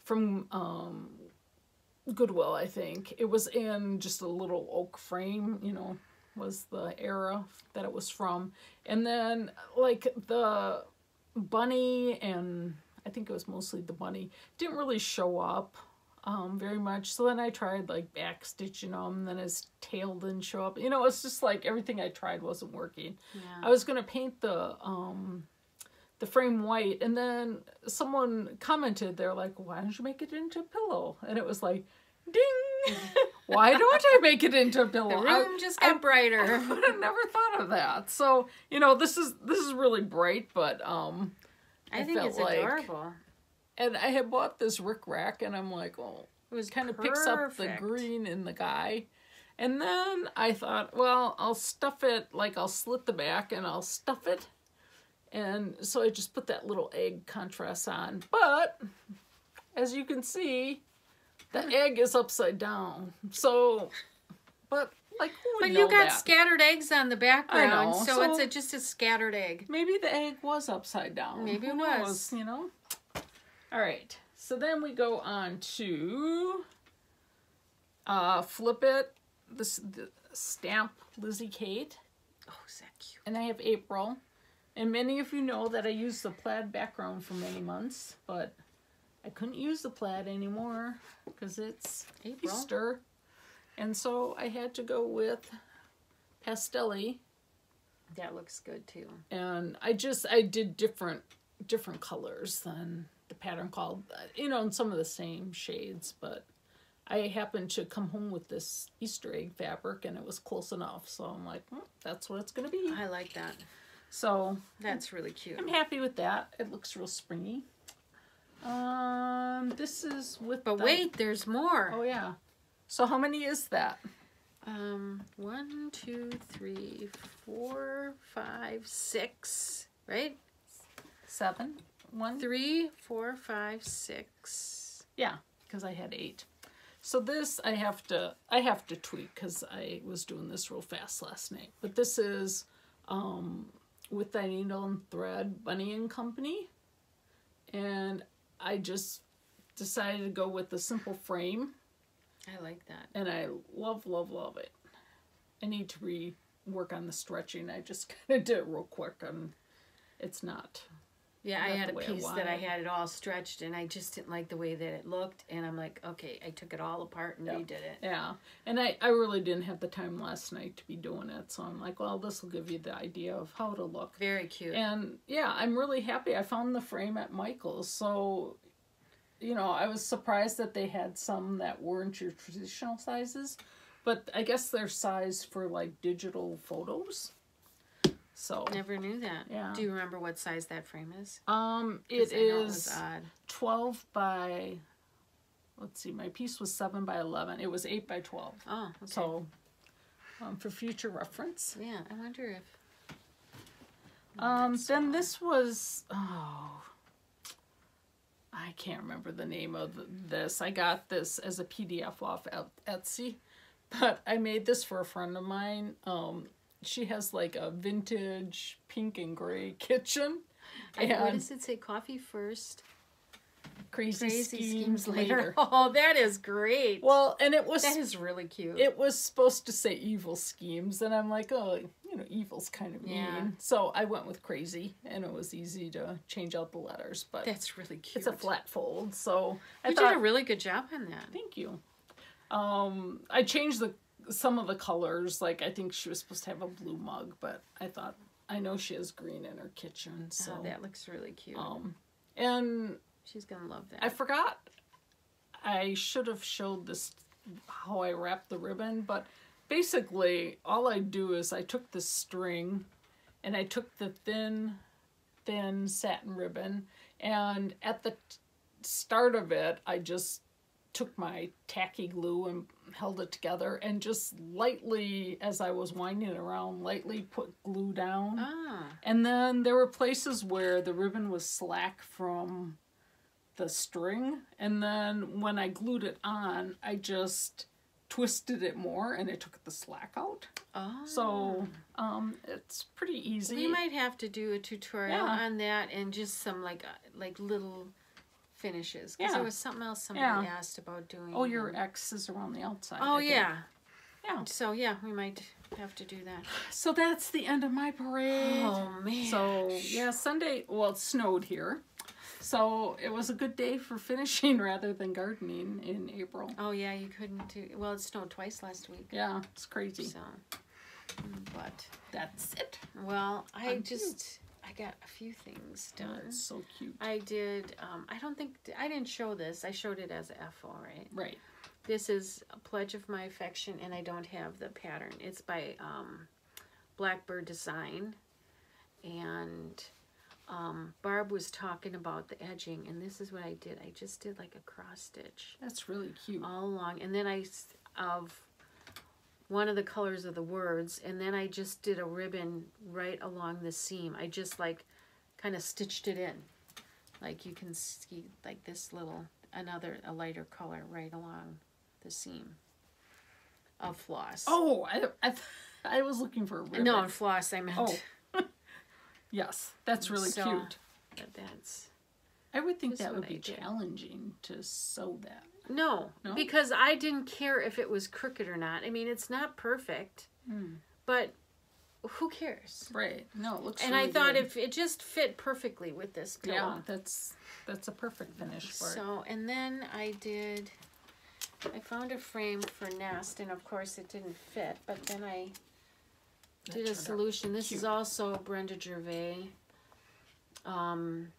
from Goodwill, I think. It was in just a little oak frame, you know, was the era that it was from. And then, like, the bunny, and I think it was mostly the bunny, didn't really show up very much. So then I tried like back stitching them, then his tail didn't show up. You know, it's just like everything I tried wasn't working. Yeah. I was gonna paint the frame white, and then someone commented, they're like, why don't you make it into a pillow? And it was like, ding! Why don't I make it into a pillow? The room just got brighter. I would have never thought of that. So, you know, this is really bright, but I think it's like, adorable. And I had bought this rickrack, and I'm like, well, it kind of picks up the green in the guy. And then I thought, well, I'll stuff it, like I'll slit the back and I'll stuff it. And so I just put that little egg contrast on. But as you can see, the egg is upside down. So, but like, who would know that? But you got scattered eggs on the background, so it's just a scattered egg. Maybe the egg was upside down. Maybe it was. You know? All right. So then we go on to Flip It. The stamp Lizzie Kate. Oh, is that cute? And I have April. And many of you know that I used the plaid background for many months, but I couldn't use the plaid anymore because it's April. Easter. And so I had to go with Pastelli. That looks good too. And I did different colors than the pattern called, you know, and some of the same shades, but I happened to come home with this Easter egg fabric, and it was close enough. So I'm like, that's what it's going to be. I like that. So that's really cute. I'm happy with that. It looks real springy. This is with But wait, there's more. Oh, yeah. So how many is that? 1, 2, 3, 4, 5, 6, right? 7. 1, 3, 4, 5, 6. Yeah, because I had 8. So this I have to tweak because I was doing this real fast last night. But this is With Thy Needle and Thread, Bunny and Company. And I just decided to go with the simple frame. I like that. And I love, love, love it. I need to rework on the stretching. I just kind of did it real quick and it's not. Yeah, I had a piece that I had it all stretched, and I just didn't like the way that it looked. And I'm like, okay, I took it all apart and redid it. Yeah, and I really didn't have the time last night to be doing it. So I'm like, well, this will give you the idea of how it'll look. Very cute. And, yeah, I'm really happy. I found the frame at Michael's. So, you know, I was surprised that they had some that weren't your traditional sizes. But I guess they're sized for, like, digital photos. So never knew that. Yeah. Do you remember what size that frame is? It is 12 by, let's see, my piece was 7 by 11. It was 8 by 12. Oh, okay. So for future reference. Yeah, I wonder if. Then this was, oh, I can't remember the name of this. I got this as a PDF off Etsy, but I made this for a friend of mine. She has like a vintage pink and gray kitchen. And what does it say? Coffee first, crazy schemes later. Oh, that is great. Well, and it was that is really cute. It was supposed to say evil schemes, and I'm like, oh, you know, evil's kind of mean. So I went with crazy, and it was easy to change out the letters. But that's really cute. It's a flat fold, so I thought, did a really good job on that. Thank you. I changed some of the colors, like I think she was supposed to have a blue mug, but I thought, I know she has green in her kitchen, so that looks really cute. And she's gonna love that. I forgot, I should have showed this how I wrapped the ribbon, but basically all I do is I took the string and I took the thin satin ribbon, and at the start of it I just took my tacky glue and held it together, and just lightly, as I was winding it around, lightly put glue down. And then there were places where the ribbon was slack from the string, and then when I glued it on, I just twisted it more and it took the slack out. So it's pretty easy. We might have to do a tutorial on that, and just some like little finishes, because there was something else somebody asked about doing. Oh, your X is around the outside. Oh, yeah. So, yeah, we might have to do that. So that's the end of my parade. Oh, man. So, yeah, Sunday, well, it snowed here. So it was a good day for finishing rather than gardening in April. Oh, yeah, you couldn't do, well, it snowed twice last week. Yeah, it's crazy. So, but that's it. Well, I got a few things done. Oh, that's so cute. I did, I don't think, I didn't show this. I showed it as a FFO, right? Right. This is a Pledge of My Affection, and I don't have the pattern. It's by Blackbird Design, and Barb was talking about the edging, and this is what I did. I just did like a cross stitch. That's really cute. All along, and then I of one of the colors of the words, and then I just did a ribbon right along the seam. I just like kind of stitched it in, like you can see, like this little a lighter color right along the seam of floss. Oh, I was looking for a ribbon. No, floss I meant. Oh. Yes, that's really cute. That's. I would think that would be challenging to sew that. No, because I didn't care if it was crooked or not. I mean, it's not perfect, but who cares? Right. No, it looks. And really I thought good. If it just fit perfectly with this pillow. Yeah, that's a perfect finish for it. So, and then I found a frame for Nest, and of course it didn't fit. But then I. Did a solution. This is also Brenda Gervais. Where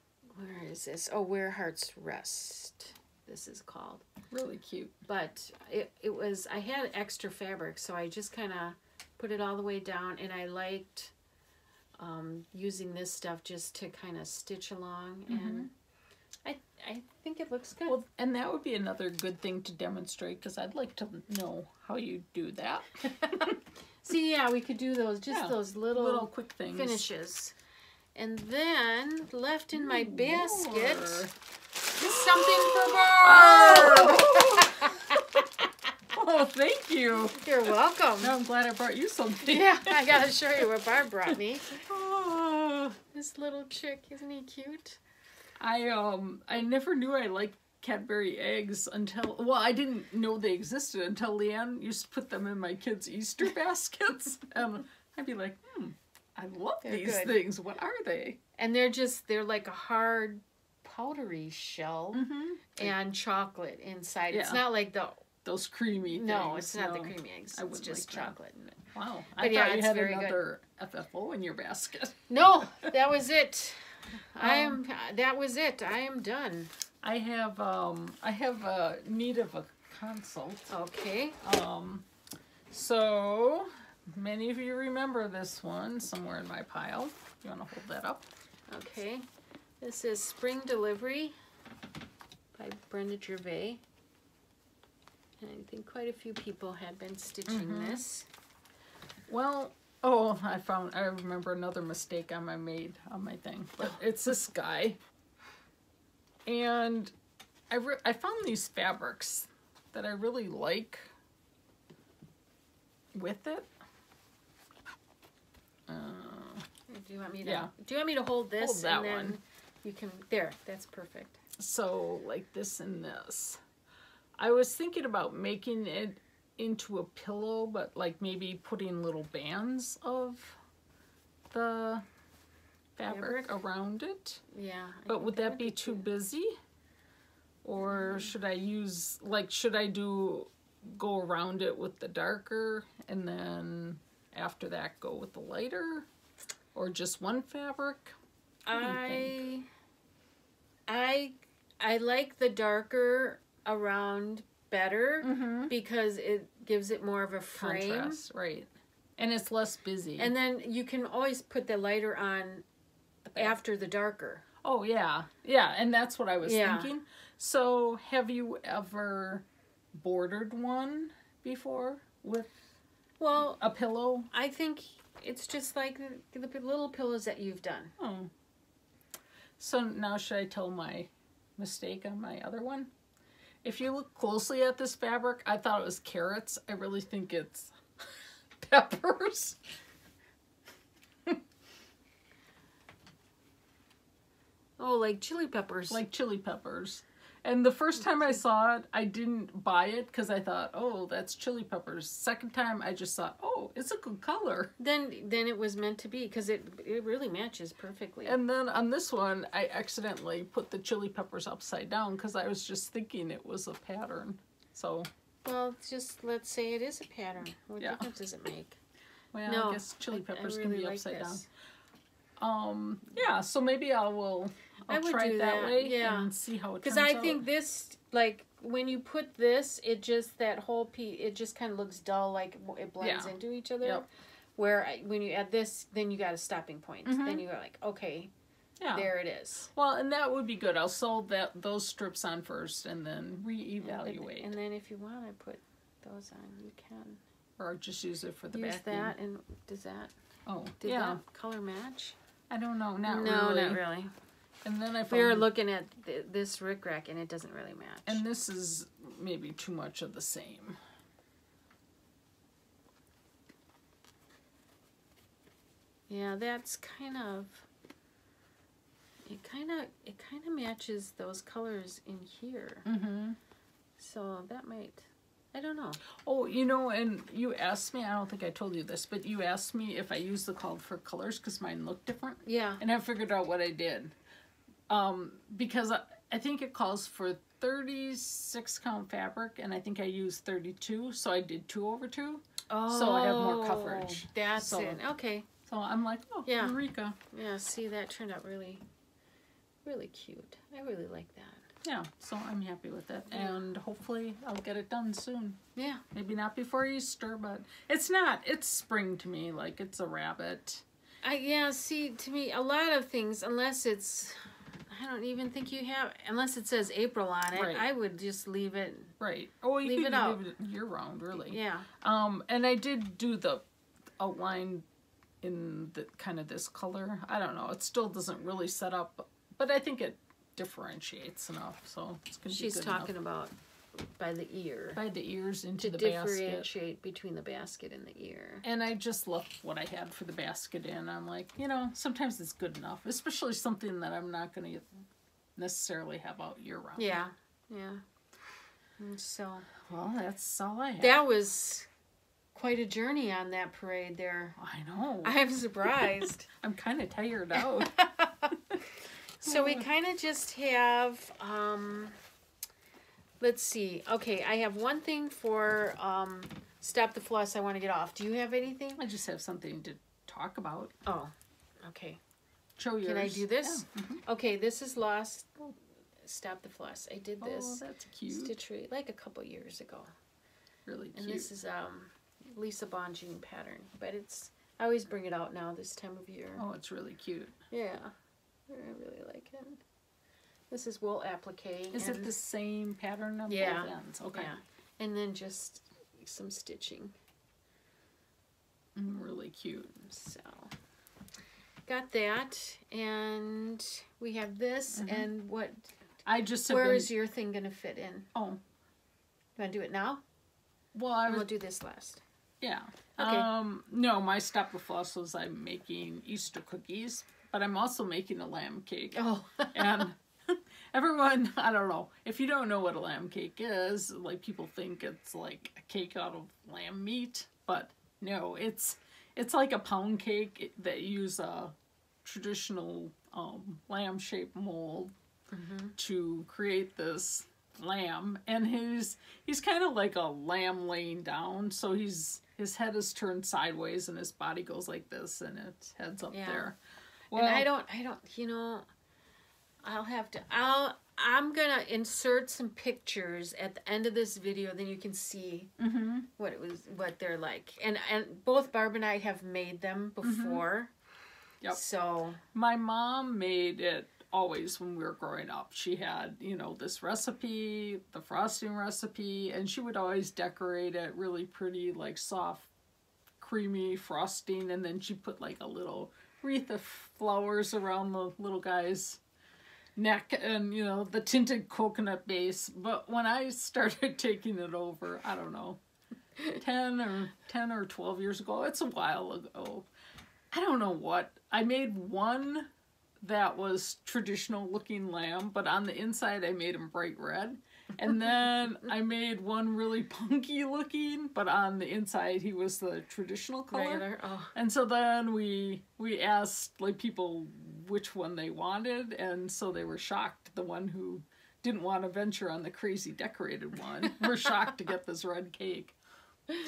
is this? Oh, Where Hearts Rest. This is called. Really cute. But it was, I had extra fabric, so I just kind of put it all the way down, and I liked using this stuff just to kind of stitch along, and I think it looks good. Well, and that would be another good thing to demonstrate, because I'd like to know how you do that. See, yeah, we could do those, those little quick things. Finishes. And then, left in my basket, is something for Barb! Oh, thank you. You're welcome. No, I'm glad I brought you something. Yeah, I gotta show you what Barb brought me. Oh. This little chick, isn't he cute? I never knew I liked Cadbury eggs until, well, I didn't know they existed until Leanne used to put them in my kids' Easter baskets. I'd be like, I love these things. What are they? And they're like a hard powdery shell and chocolate inside. Yeah. It's not like those creamy things. No, it's not the creamy eggs. It's just like chocolate in it. Wow. But yeah, you had another FFO in your basket. No, that was it. That was it. I am done. I have a need of a consult. Okay. So many of you remember this one somewhere in my pile. You want to hold that up? Okay. This is Spring Delivery by Brenda Gervais. And I think quite a few people had been stitching this. Well, I remember another mistake I made on my thing, but it's this guy. And I found these fabrics that I really like with it. Do you want me to? Yeah. Do you want me to hold this? Hold that and then one. You can. There. That's perfect. So like this and this. I was thinking about making it into a pillow, but like maybe putting little bands of the fabric around it. Yeah. But would that be too busy? Or should I use, like, should I go around it with the darker and then after that go with the lighter? Or just one fabric? I like the darker around better because it gives it more of a frame. Contrast, right. And it's less busy. And then you can always put the lighter on after the darker. Oh yeah, yeah, and that's what I was thinking. So have you ever bordered one before with a pillow? I think it's just like the little pillows that you've done. Oh. So now should I tell my mistake on my other one? If you look closely at this fabric, I thought it was carrots. I really think it's peppers. Oh, like chili peppers. Like chili peppers. And the first time I saw it, I didn't buy it because I thought, oh, that's chili peppers. Second time, I just thought, oh, it's a good color. Then it was meant to be because it really matches perfectly. And then on this one, I accidentally put the chili peppers upside down because I was just thinking it was a pattern. So. Well, just let's say it is a pattern. What difference does it make? Well, no, I guess chili peppers really can be upside down. Yeah, so maybe I will try it that way and see how it turns out. Because I think this, like, when you put this, it just, that whole piece, it just kind of looks dull, like it blends into each other. Yep. Where when you add this, then you got a stopping point. Mm-hmm. Then you're like, okay, there it is. Well, and that would be good. I'll sew those strips on first and then reevaluate. And then if you want to put those on, you can. Or just use it for the back. Use that, and does that? Oh, did that color match? I don't know. Not really. And then we were looking at this rickrack, and it doesn't really match. And this is maybe too much of the same. Yeah, that's kind of. It kind of matches those colors in here. Mm-hmm. So that might. I don't know. Oh, you know, and you asked me, I don't think I told you this, but you asked me if I used the call for colors because mine looked different. Yeah. And I figured out what I did. Because I think it calls for 36 count fabric, and I think I used 32, so I did 2 over 2. Oh. So I have more coverage. That's it. Okay. So I'm like, oh, yeah. Eureka. Yeah, see, that turned out really, really cute. I really like that. Yeah, so I'm happy with it, and hopefully I'll get it done soon. Yeah. Maybe not before Easter, but it's not. It's spring to me, like it's a rabbit. Yeah, see, to me, a lot of things, unless it's, I don't even think you have, unless it says April on it, right. I would just leave it. Right. Oh, you leave it out. Leave it year-round, really. Yeah. And I did do the outline in the, kind of this color. I don't know. It still doesn't really set up, but I think it differentiates enough, so it's gonna she's be good talking enough. About by the ear, by the ears into to the differentiate basket. Between the basket and the ear. And I just left what I had for the basket in. I'm like, you know, sometimes it's good enough, especially something that I'm not going to necessarily have out year round. Yeah, yeah. And so, well, that's all I had. That was quite a journey on that parade there. I know. I'm surprised. I'm kind of tired out. So we kind of just have, let's see. Okay, I have one thing for Stop the Floss I want to get off. Do you have anything? I just have something to talk about. Oh, okay. Show yours. Can I do this? Yeah. Mm-hmm. Okay, this is Lost. Stop the Floss. I did this. Oh, that's cute. Stitchery, like a couple years ago. Really cute. And this is Lisa Bonjean pattern. But it's, I always bring it out now this time of year. Oh, it's really cute. Yeah. I really like it. This is wool applique. Is it the same pattern on both ends? Okay. Yeah. And then just some stitching. Really cute. So got that, and we have this. Mm-hmm. And what? I just where is your thing gonna fit in? Oh, you wanna do it now? Well, we'll do this last. Yeah. Okay. No, my Stop the Floss was I'm making Easter cookies. But I'm also making a lamb cake. Oh. And everyone, I don't know, if you don't know what a lamb cake is, like people think it's like a cake out of lamb meat, but no, it's like a pound cake that use a traditional lamb-shaped mold to create this lamb. And he's kind of like a lamb laying down, so his head is turned sideways and his body goes like this and its head's up there. Well, and I don't, you know, I'm going to insert some pictures at the end of this video, then you can see what it was, what they're like. And both Barb and I have made them before. Yep. So my mom made it always when we were growing up. She had, you know, this recipe, the frosting recipe, and she would always decorate it really pretty, like soft, creamy frosting. And then she put like a little wreath of flowers around the little guy's neck and, you know, the tinted coconut base. But when I started taking it over, I don't know, 10 or 12 years ago, it's a while ago, I don't know what, I made one that was traditional looking lamb, but on the inside I made him bright red. And then I made one really punky looking, but on the inside he was the traditional color. Oh. And so then we asked like people which one they wanted, and so they were shocked. The one who didn't want to venture on the crazy decorated one were shocked to get this red cake.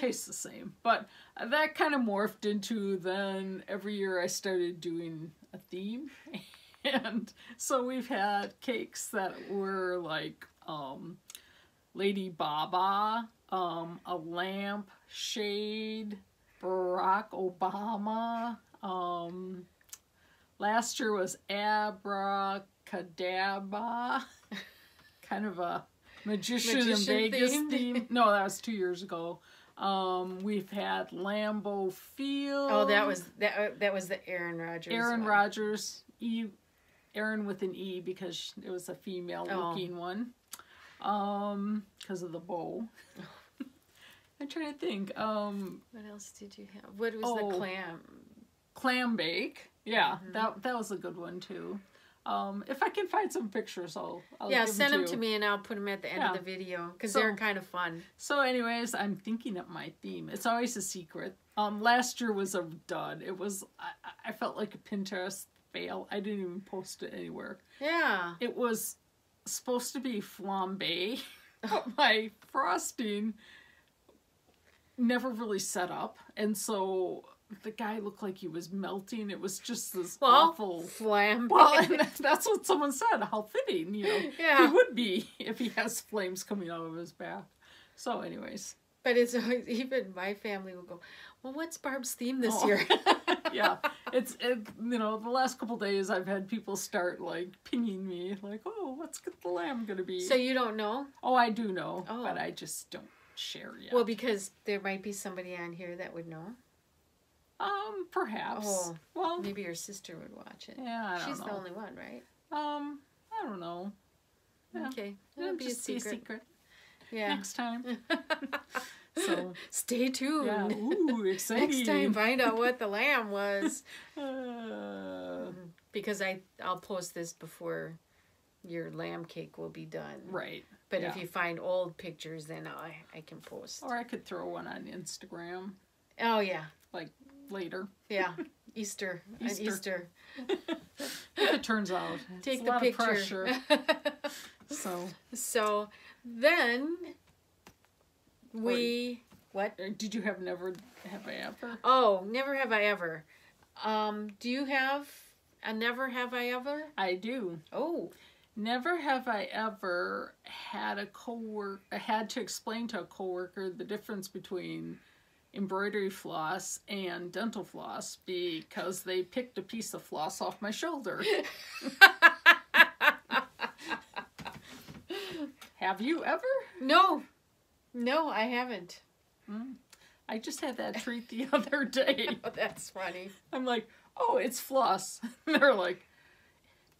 Tastes the same. But that kind of morphed into then every year I started doing a theme. And so we've had cakes that were like Lady Baba, a lamp shade, Barack Obama. Last year was Abracadabra, kind of a magician in Vegas theme. No, that was 2 years ago. We've had Lambeau Field. Oh, that was the Aaron Rodgers. Aaron Rodgers, Aaron with an E because it was a female-looking one, because of the bow. I'm trying to think. What else did you have? What was the clam bake? Yeah, mm-hmm. that was a good one too. If I can find some pictures, I'll yeah, send them to me and I'll put them at the end of the video because they're kind of fun. So anyways, I'm thinking up my theme. It's always a secret. Last year was a dud. It was, I felt like a Pinterest fail. I didn't even post it anywhere. Yeah. It was supposed to be flambé, but my frosting never really set up. And so the guy looked like he was melting. It was just this awful flambé. Well, and that's what someone said. How fitting, you know. Yeah. He would be if he has flames coming out of his back. So anyways. But it's always, even my family will go, well, what's Barb's theme this year? Yeah. You know, the last couple of days I've had people start, like, pinging me, like, oh, what's the lamb going to be? So you don't know? Oh, I do know, but I just don't share yet. Well, because there might be somebody on here that would know. Perhaps. Oh, well, maybe your sister would watch it. Yeah, She's the only one, right? I don't know. Yeah. Okay. It'll be a secret. Yeah. Next time. So stay tuned. Yeah. Ooh, exciting. Next time, find out what the lamb was. Because I'll post this before your lamb cake will be done. Right. But if you find old pictures, then I can post. Or I could throw one on Instagram. Oh, yeah. Like later. Yeah. Easter. If it turns out. Take the picture. So then what? Did you have Never Have I Ever? Oh, Never Have I Ever. Do you have a Never Have I Ever? I do. Oh. Never have I ever had had to explain to a coworker the difference between embroidery floss and dental floss because they picked a piece of floss off my shoulder. Have you ever? No, I haven't. I just had that treat the other day. Oh, that's funny. I'm like, oh, it's floss. And they're like,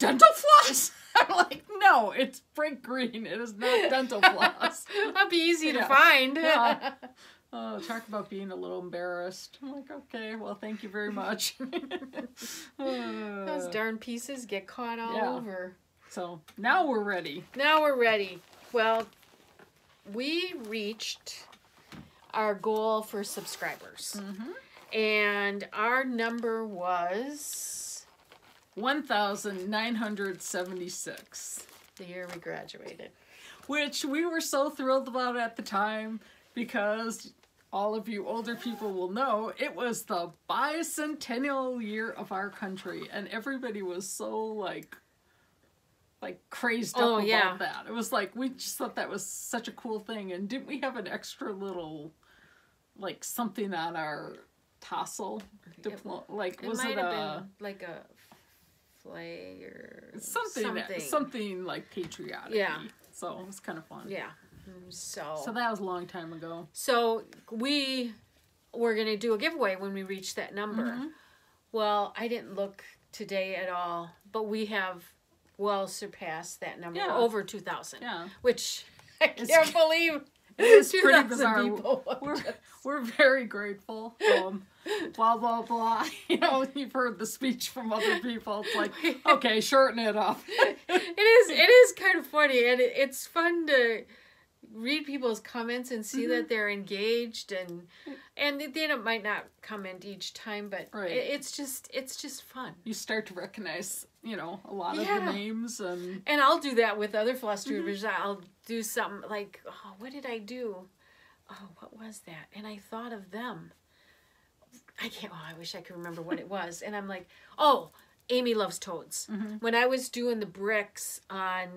dental floss? I'm like, no, it's bright green. It is not dental floss. That'd be easy to find. Yeah. Oh, talk about being a little embarrassed. I'm like, okay, well, thank you very much. Those darn pieces get caught all over. So now we're ready. Well, we reached our goal for subscribers. Mm-hmm. And our number was 1,976. The year we graduated. Which we were so thrilled about at the time because all of you older people will know it was the bicentennial year of our country, and everybody was so like crazed up about that. It was like, we just thought that was such a cool thing. And didn't we have an extra little like something on our tassel? It might have been like a flag or something like patriotic. Yeah. So it was kind of fun. Yeah. So that was a long time ago. So we were going to do a giveaway when we reached that number. Mm-hmm. Well, I didn't look today at all, but we have well surpassed that number. Yeah. Over 2,000. Yeah. Which I can't believe. It's pretty bizarre. We're very grateful. Blah, blah, blah. You know, you've heard the speech from other people. It's like, okay, shorten it up. It is kind of funny, and it's fun to read people's comments and see that they're engaged, and they might not comment each time, but it's just fun. You start to recognize, you know, a lot of the names, and I'll do that with other floss tubers. I'll do something like, oh, what did I do? Oh, what was that? And I thought of them. I can't. Oh, I wish I could remember what it was. And I'm like, oh, Amy loves toads. Mm-hmm. When I was doing the bricks on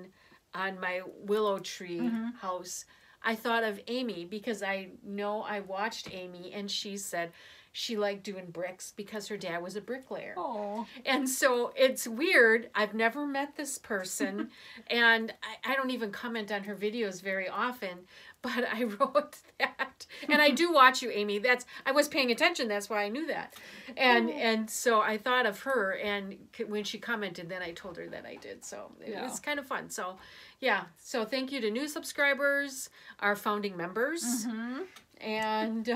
my willow tree house, I thought of Amy because I know I watched Amy and she said she liked doing bricks because her dad was a bricklayer. Oh. And so it's weird. I've never met this person and I don't even comment on her videos very often, but I wrote that. And I do watch you, Amy. That's, I was paying attention. That's why I knew that. And so I thought of her, and when she commented, then I told her that I did. So it was kind of fun. So yeah. So thank you to new subscribers, our founding members. Mm-hmm. And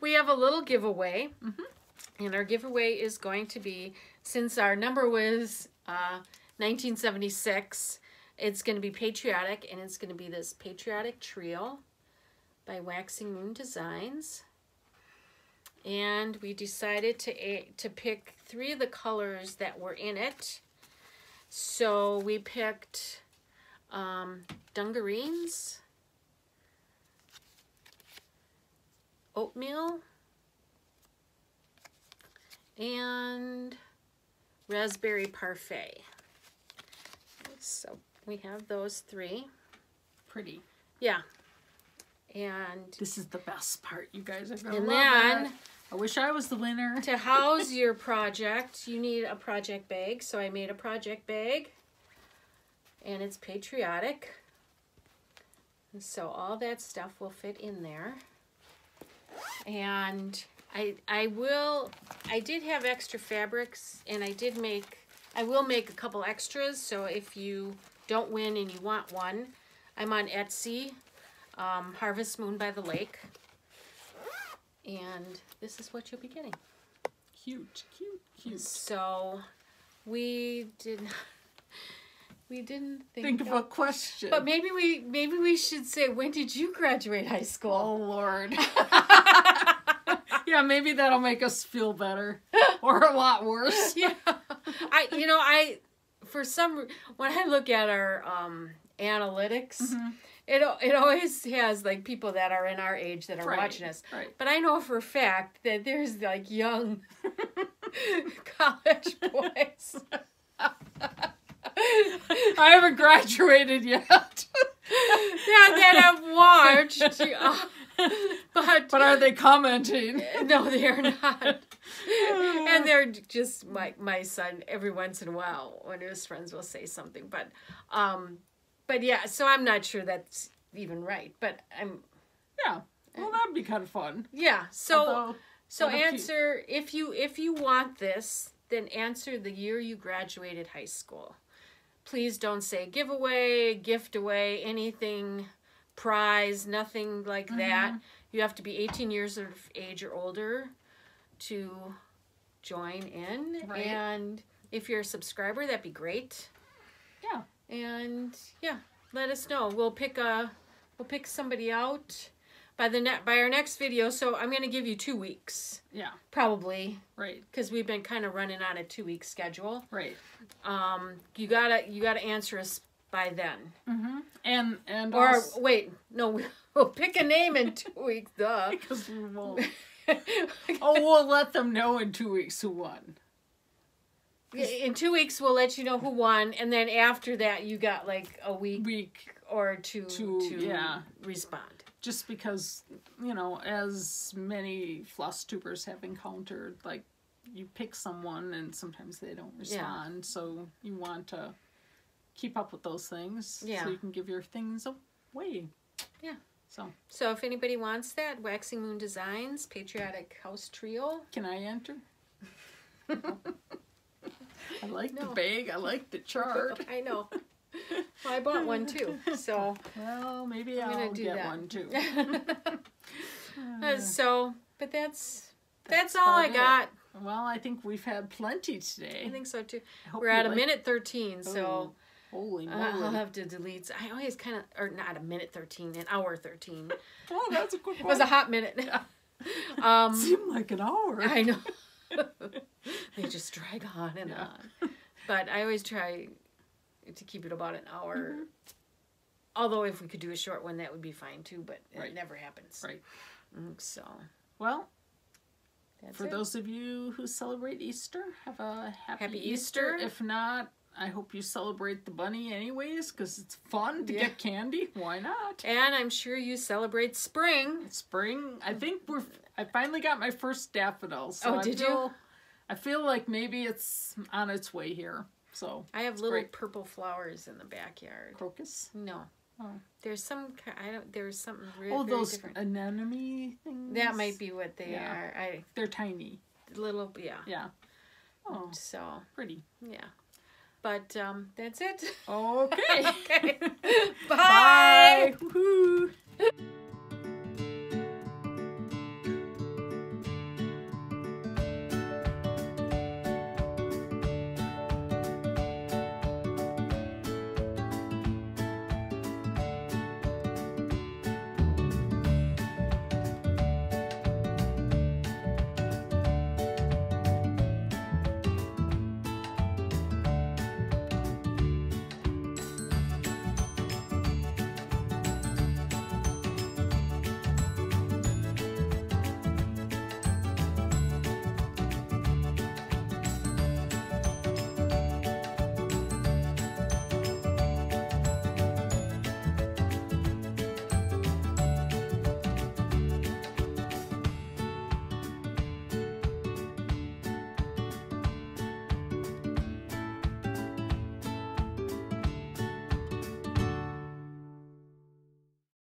we have a little giveaway, and our giveaway is going to be, since our number was 1976, it's going to be patriotic, and it's going to be this Patriotic Trio by Waxing Moon Designs. And we decided to pick three of the colors that were in it. So we picked dungarees, oatmeal, and raspberry parfait. So we have those three. Pretty. Yeah. And this is the best part, you guys. And then I wish I was the winner. To house your project, you need a project bag. So I made a project bag, and it's patriotic. And so all that stuff will fit in there. And I did have extra fabrics, and I will make a couple extras. So if you don't win and you want one, I'm on Etsy, Harvest Moon by the Lake, and this is what you'll be getting. Cute, cute, cute. So we didn't think of a question, but maybe we should say, when did you graduate high school? Oh Lord. Yeah, maybe that'll make us feel better, or a lot worse. Yeah, when I look at our analytics, it always has like people that are in our age that are watching us. Right. But I know for a fact that there's like young college boys. I haven't graduated yet. That I've watched. But are they commenting? No, they are not. And they're just my son. Every once in a while, one of his friends will say something. But yeah. So I'm not sure that's even right. But I'm. Yeah. Well, that'd be kind of fun. Yeah. So answer, if you want this, then answer the year you graduated high school. Please don't say giveaway, gift away, anything, prize, nothing like that. You have to be 18 years of age or older to join in. Right. And if you're a subscriber, that'd be great. Yeah. And yeah, let us know. We'll pick somebody out by our next video. So I'm going to give you 2 weeks. Yeah. Probably. Right. Because we've been kind of running on a 2 week schedule. Right. You gotta answer us by then. We'll pick a name in 2 weeks. Duh. Because we won't. We'll let them know in 2 weeks who won. In 2 weeks, we'll let you know who won, and then after that, you got like a week or two to respond. Just because, you know, as many floss tubers have encountered, like, you pick someone and sometimes they don't respond. Yeah. So you want to keep up with those things. Yeah. So you can give your things away. Yeah. So if anybody wants that, Waxing Moon Designs, Patriotic House Trio. Can I enter? I like the bag. I like the chart. I know. Well, I bought one too, so well, maybe I'll get one too. But that's all I got. Well, I think we've had plenty today. I think so too. We're at a minute 13, so holy moly! I'll have to delete. I always kind of, or not a minute 13, an hour 13. Oh, that's a good one. It was a hot minute. Yeah. Seemed like an hour. I know. They just drag on and on, but I always try to keep it about an hour. Although if we could do a short one, that would be fine too, but it never happens. Right. So, well, for those of you who celebrate Easter, have a happy Easter. If not, I hope you celebrate the bunny anyways, because it's fun to get candy. Why not? And I'm sure you celebrate spring. Spring. I think we're... I finally got my first daffodil. So did you? I feel like maybe it's on its way here. So I have little purple flowers in the backyard. Crocus? No. Oh. There's some... I don't... There's something really those different. Anemone things? That might be what they are. They're tiny. Little... Yeah. Yeah. Oh. So... Pretty. Yeah. But that's it. Okay. Bye. Bye. Woo-hoo.